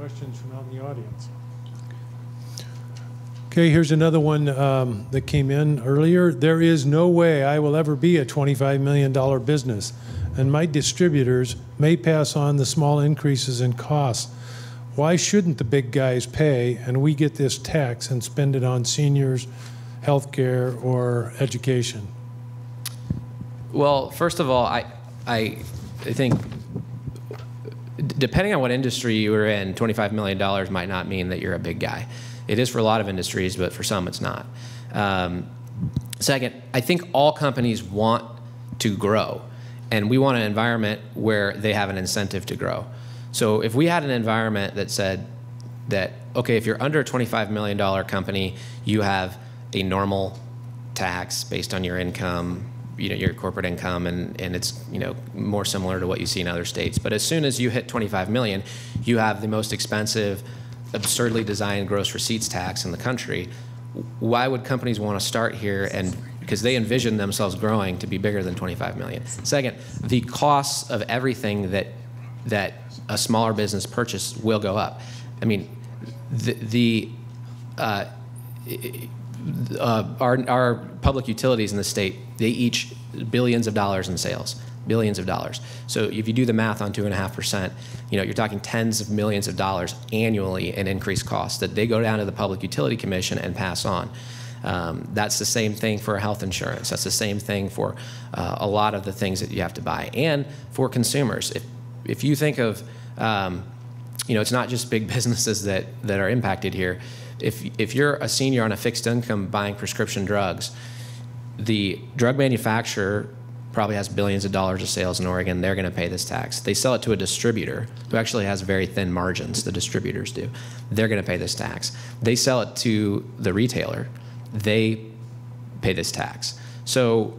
Questions from out in the audience. Okay, here's another one um, that came in earlier. There is no way I will ever be a twenty-five million dollar business. and my distributors may pass on the small increases in costs. Why shouldn't the big guys pay and we get this tax and spend it on seniors, healthcare, or education? Well, first of all, I, I think depending on what industry you're in, twenty-five million dollars might not mean that you're a big guy. It is for a lot of industries, but for some it's not. Um, second, I think all companies want to grow, and we want an environment where they have an incentive to grow. So if we had an environment that said that, okay, if you're under a twenty-five million dollar company, you have a normal tax based on your income, you know, your corporate income, and, and it's, you know, more similar to what you see in other states. But as soon as you hit twenty-five million, you have the most expensive, absurdly designed gross receipts tax in the country. Why would companies want to start here? And because they envision themselves growing to be bigger than twenty-five million. Second, the costs of everything that that a smaller business purchase will go up. I mean, the, the uh, uh, our, our public utilities in the state, they each billions of dollars in sales, billions of dollars. So if you do the math on two and a half percent, you know, you're talking tens of millions of dollars annually in increased costs that they go down to the Public Utility Commission and pass on. Um, that's the same thing for health insurance. That's the same thing for uh, a lot of the things that you have to buy, and for consumers. If, If you think of, um, you know, it's not just big businesses that, that are impacted here. If, if you're a senior on a fixed income buying prescription drugs, the drug manufacturer probably has billions of dollars of sales in Oregon. They're going to pay this tax. They sell it to a distributor who actually has very thin margins, the distributors do. They're going to pay this tax. They sell it to the retailer. They pay this tax. So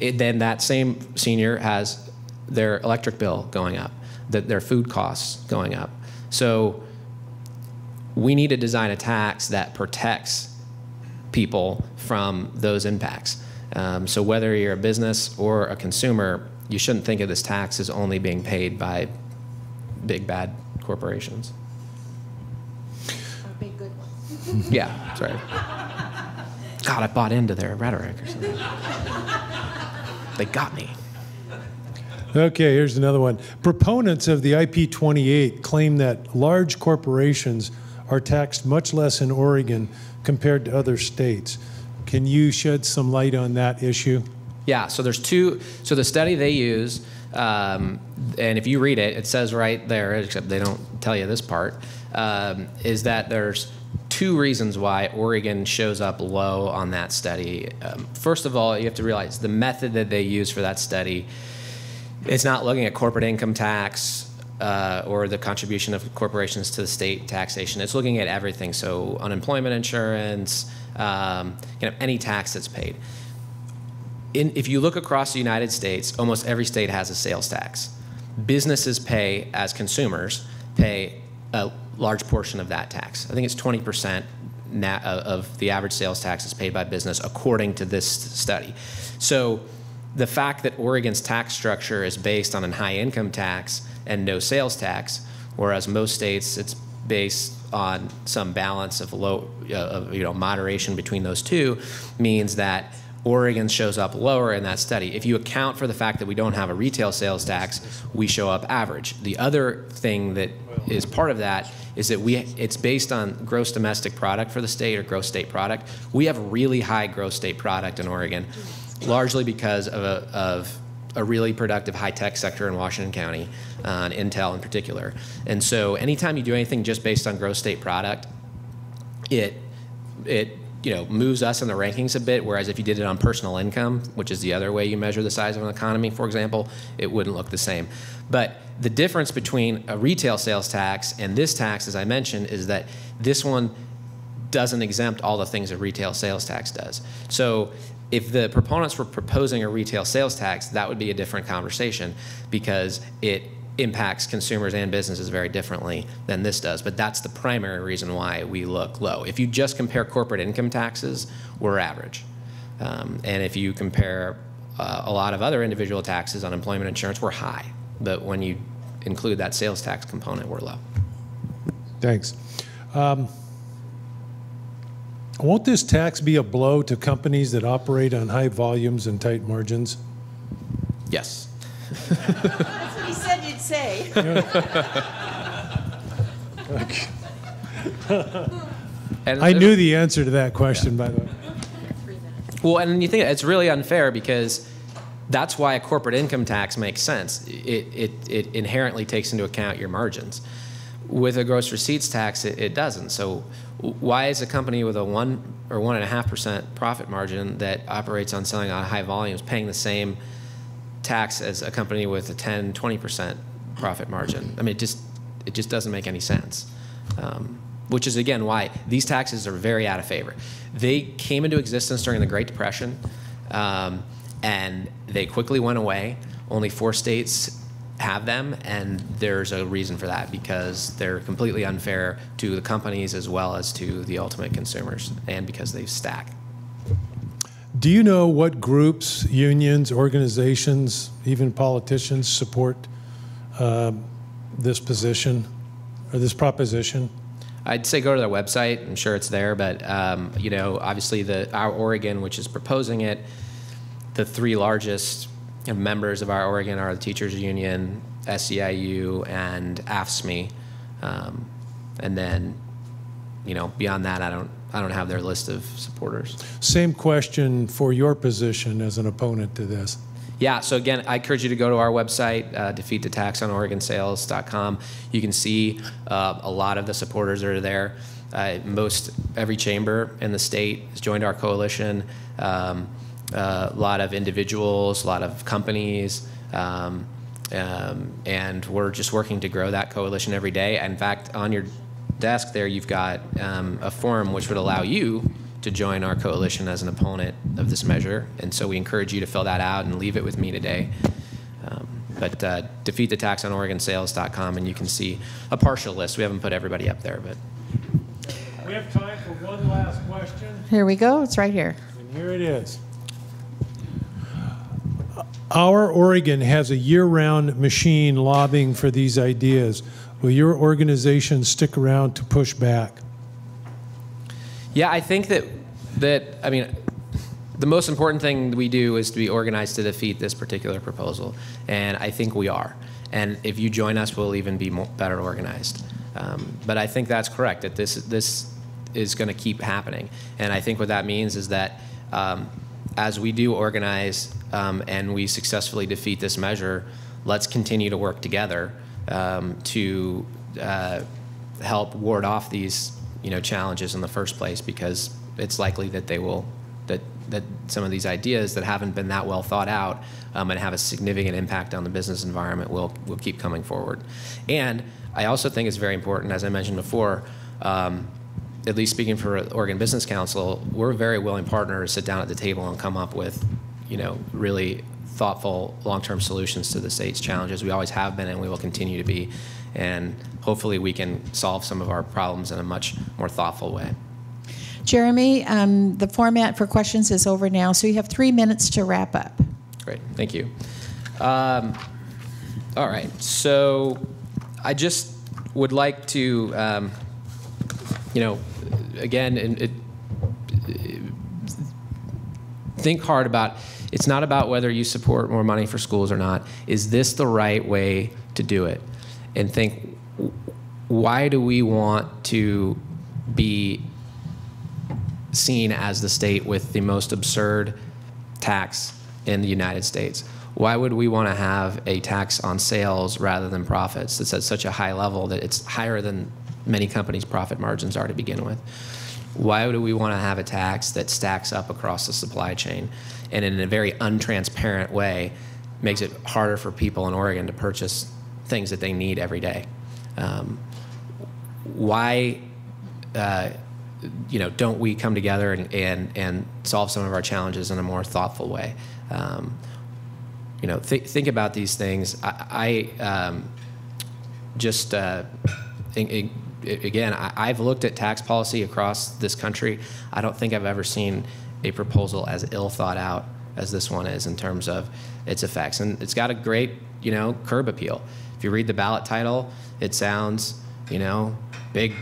it, then that same senior has their electric bill going up, that their food costs going up. So we need to design a tax that protects people from those impacts. Um, so whether you're a business or a consumer, you shouldn't think of this tax as only being paid by big bad corporations. Or big good ones. Yeah, sorry. God, I bought into their rhetoric or something. They got me. Okay, here's another one. Proponents of the I P twenty-eight claim that large corporations are taxed much less in Oregon compared to other states. Can you shed some light on that issue? Yeah, so there's two. So the study they use, um, and if you read it, it says right there, except they don't tell you this part, um, is that there's two reasons why Oregon shows up low on that study. Um, first of all, you have to realize the method that they use for that study, it's not looking at corporate income tax uh, or the contribution of corporations to the state taxation. It's looking at everything, so unemployment insurance, um, you know, any tax that's paid. In, if you look across the United States, almost every state has a sales tax. Businesses pay, as consumers, pay a large portion of that tax. I think it's twenty percent of the average sales tax is paid by business, according to this study. So the fact that Oregon's tax structure is based on a high income tax and no sales tax, whereas most states it's based on some balance of low, uh, of, you know, moderation between those two, means that Oregon shows up lower in that study. If you account for the fact that we don't have a retail sales tax, we show up average. The other thing that is part of that is that we it's based on gross domestic product for the state, or gross state product. We have really high gross state product in Oregon, largely because of a, of a really productive high-tech sector in Washington County, uh, and Intel in particular. And so anytime you do anything just based on gross state product, it, it you know, moves us in the rankings a bit, whereas if you did it on personal income, which is the other way you measure the size of an economy, for example, it wouldn't look the same. But the difference between a retail sales tax and this tax, as I mentioned, is that this one doesn't exempt all the things a retail sales tax does. So if the proponents were proposing a retail sales tax, that would be a different conversation, because it impacts consumers and businesses very differently than this does. But that's the primary reason why we look low. If you just compare corporate income taxes, we're average. Um, and if you compare uh, a lot of other individual taxes, unemployment insurance, we're high. But when you include that sales tax component, we're low. Thanks. Um, Won't this tax be a blow to companies that operate on high volumes and tight margins? Yes. That's what he said you'd say. and I knew the answer to that question, yeah. by the way. Well, and you think it's really unfair because that's why a corporate income tax makes sense. It, it, it inherently takes into account your margins. With a gross receipts tax, it, it doesn't. So why is a company with a one or one and a half percent profit margin that operates on selling on high volumes paying the same tax as a company with a ten, twenty percent profit margin? I mean, it just, it just doesn't make any sense. Um, which is, again, why these taxes are very out of favor. They came into existence during the Great Depression, um, and they quickly went away. Only four states have them, and there's a reason for that, because they're completely unfair to the companies as well as to the ultimate consumers, and because they stack. Do you know what groups, unions, organizations, even politicians support uh, this position or this proposition? I'd say go to their website. I'm sure it's there, but um, you know, obviously the Our Oregon, which is proposing it, the three largest members of Our Oregon are the teachers union, S E I U, and A F S M E, um, and then, you know, beyond that, I don't, I don't have their list of supporters. Same question for your position as an opponent to this. Yeah, so again, I encourage you to go to our website, uh, defeat the tax on oregon sales dot com. You can see uh, a lot of the supporters that are there. Uh, most every chamber in the state has joined our coalition. Um, uh, a lot of individuals, a lot of companies, um, um, and we're just working to grow that coalition every day. In fact, on your desk there, you've got um, a form which would allow you to join our coalition as an opponent of this measure. And so we encourage you to fill that out and leave it with me today. Um, but uh, defeat the tax on oregon sales dot com, and you can see a partial list. We haven't put everybody up there, but. We have time for one last question. Here we go, it's right here. And here it is. Our Oregon has a year-round machine lobbying for these ideas. Will your organization stick around to push back? Yeah, I think that, that, I mean, the most important thing we do is to be organized to defeat this particular proposal, and I think we are. And if you join us, we'll even be more, better organized. Um, but I think that's correct, that this, this is going to keep happening. And I think what that means is that um, as we do organize um, and we successfully defeat this measure, let's continue to work together um, to uh, help ward off these you know, challenges in the first place, because it's likely that they will, that, that some of these ideas that haven't been that well thought out um, and have a significant impact on the business environment will, will keep coming forward. And I also think it's very important, as I mentioned before, um, at least speaking for Oregon Business Council, we're a very willing partner to sit down at the table and come up with, you know, really thoughtful long-term solutions to the state's challenges. We always have been, and we will continue to be. And hopefully we can solve some of our problems in a much more thoughtful way. Jeremy, um, the format for questions is over now, so you have three minutes to wrap up. Great, thank you. Um, all right, so I just would like to, um, you know, again, it, it, it, think hard about, it's not about whether you support more money for schools or not. Is this the right way to do it? And think, why do we want to be seen as the state with the most absurd tax in the United States? Why would we want to have a tax on sales rather than profits that's at such a high level that it's higher than many companies' profit margins are to begin with? Why do we want to have a tax that stacks up across the supply chain and in a very untransparent way makes it harder for people in Oregon to purchase things that they need every day? Um, why, uh, you know, don't we come together and, and, and solve some of our challenges in a more thoughtful way? Um, you know, th think about these things. I, I um, just, uh, it, it, again, I, I've looked at tax policy across this country. I don't think I've ever seen a proposal as ill thought out as this one is in terms of its effects. And it's got a great, you know, curb appeal. If you read the ballot title, it sounds, you know, big,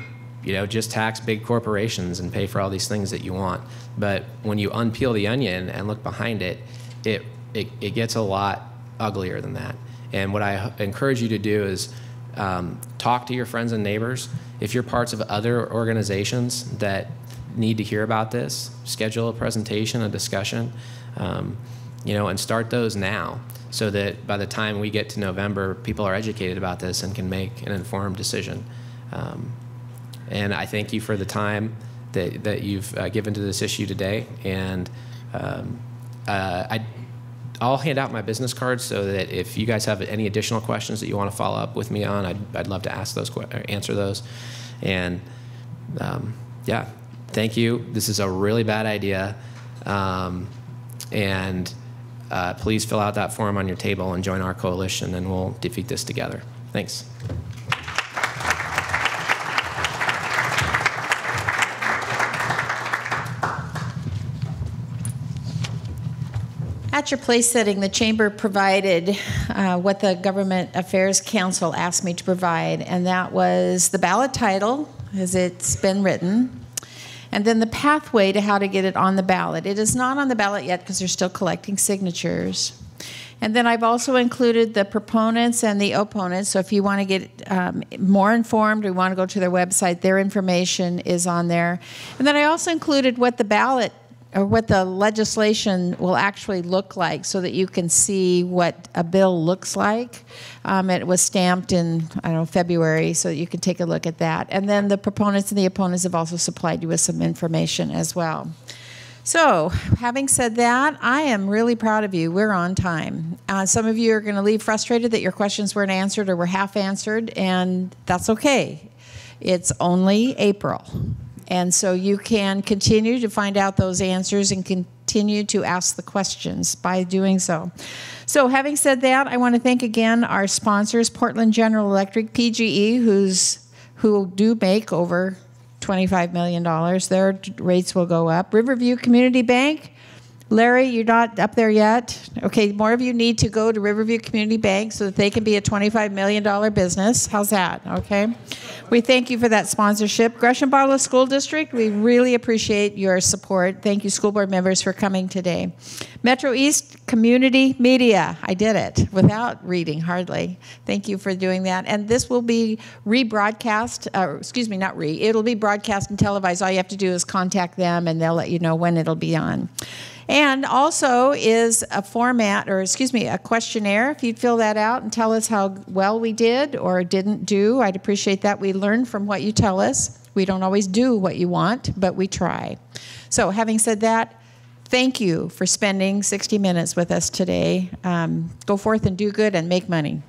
you know, just tax big corporations and pay for all these things that you want. But when you unpeel the onion and look behind it, it, it, it gets a lot uglier than that. And what I encourage you to do is um, talk to your friends and neighbors. If you're parts of other organizations that need to hear about this, schedule a presentation, a discussion, um, you know, and start those now so that by the time we get to November, people are educated about this and can make an informed decision. Um, and I thank you for the time that, that you've uh, given to this issue today. And um, uh, I, I'll hand out my business cards so that if you guys have any additional questions that you want to follow up with me on, I'd, I'd love to ask those, answer those. And um, yeah, thank you. This is a really bad idea. Um, and uh, please fill out that form on your table and join our coalition, and we'll defeat this together. Thanks. At your place setting, the chamber provided uh, what the Government Affairs Council asked me to provide, and that was the ballot title as it's been written, and then the pathway to how to get it on the ballot. It is not on the ballot yet because they're still collecting signatures. And then I've also included the proponents and the opponents, so if you want to get um, more informed, we want to go to their website, their information is on there. And then I also included what the ballot or what the legislation will actually look like so that you can see what a bill looks like. Um, it was stamped in, I don't know, February, so you can take a look at that. And then the proponents and the opponents have also supplied you with some information as well. So, having said that, I am really proud of you. We're on time. Uh, some of you are going to leave frustrated that your questions weren't answered or were half answered, and that's okay. It's only April. And so you can continue to find out those answers and continue to ask the questions by doing so. So having said that, I want to thank again our sponsors, Portland General Electric, P G E, who's, who do make over twenty-five million dollars. Their rates will go up. Riverview Community Bank. Larry, you're not up there yet. Okay, more of you need to go to Riverview Community Bank so that they can be a twenty-five million dollar business. How's that? Okay. We thank you for that sponsorship. Gresham Barlow School District, we really appreciate your support. Thank you, school board members, for coming today. Metro East Community Media. I did it without reading, hardly. Thank you for doing that. And this will be rebroadcast, uh, excuse me, not re, it'll be broadcast and televised. All you have to do is contact them and they'll let you know when it'll be on. And also is a format, or excuse me, a questionnaire. If you'd fill that out and tell us how well we did or didn't do, I'd appreciate that. We learn from what you tell us. We don't always do what you want, but we try. So having said that, thank you for spending sixty minutes with us today. Um, go forth and do good and make money.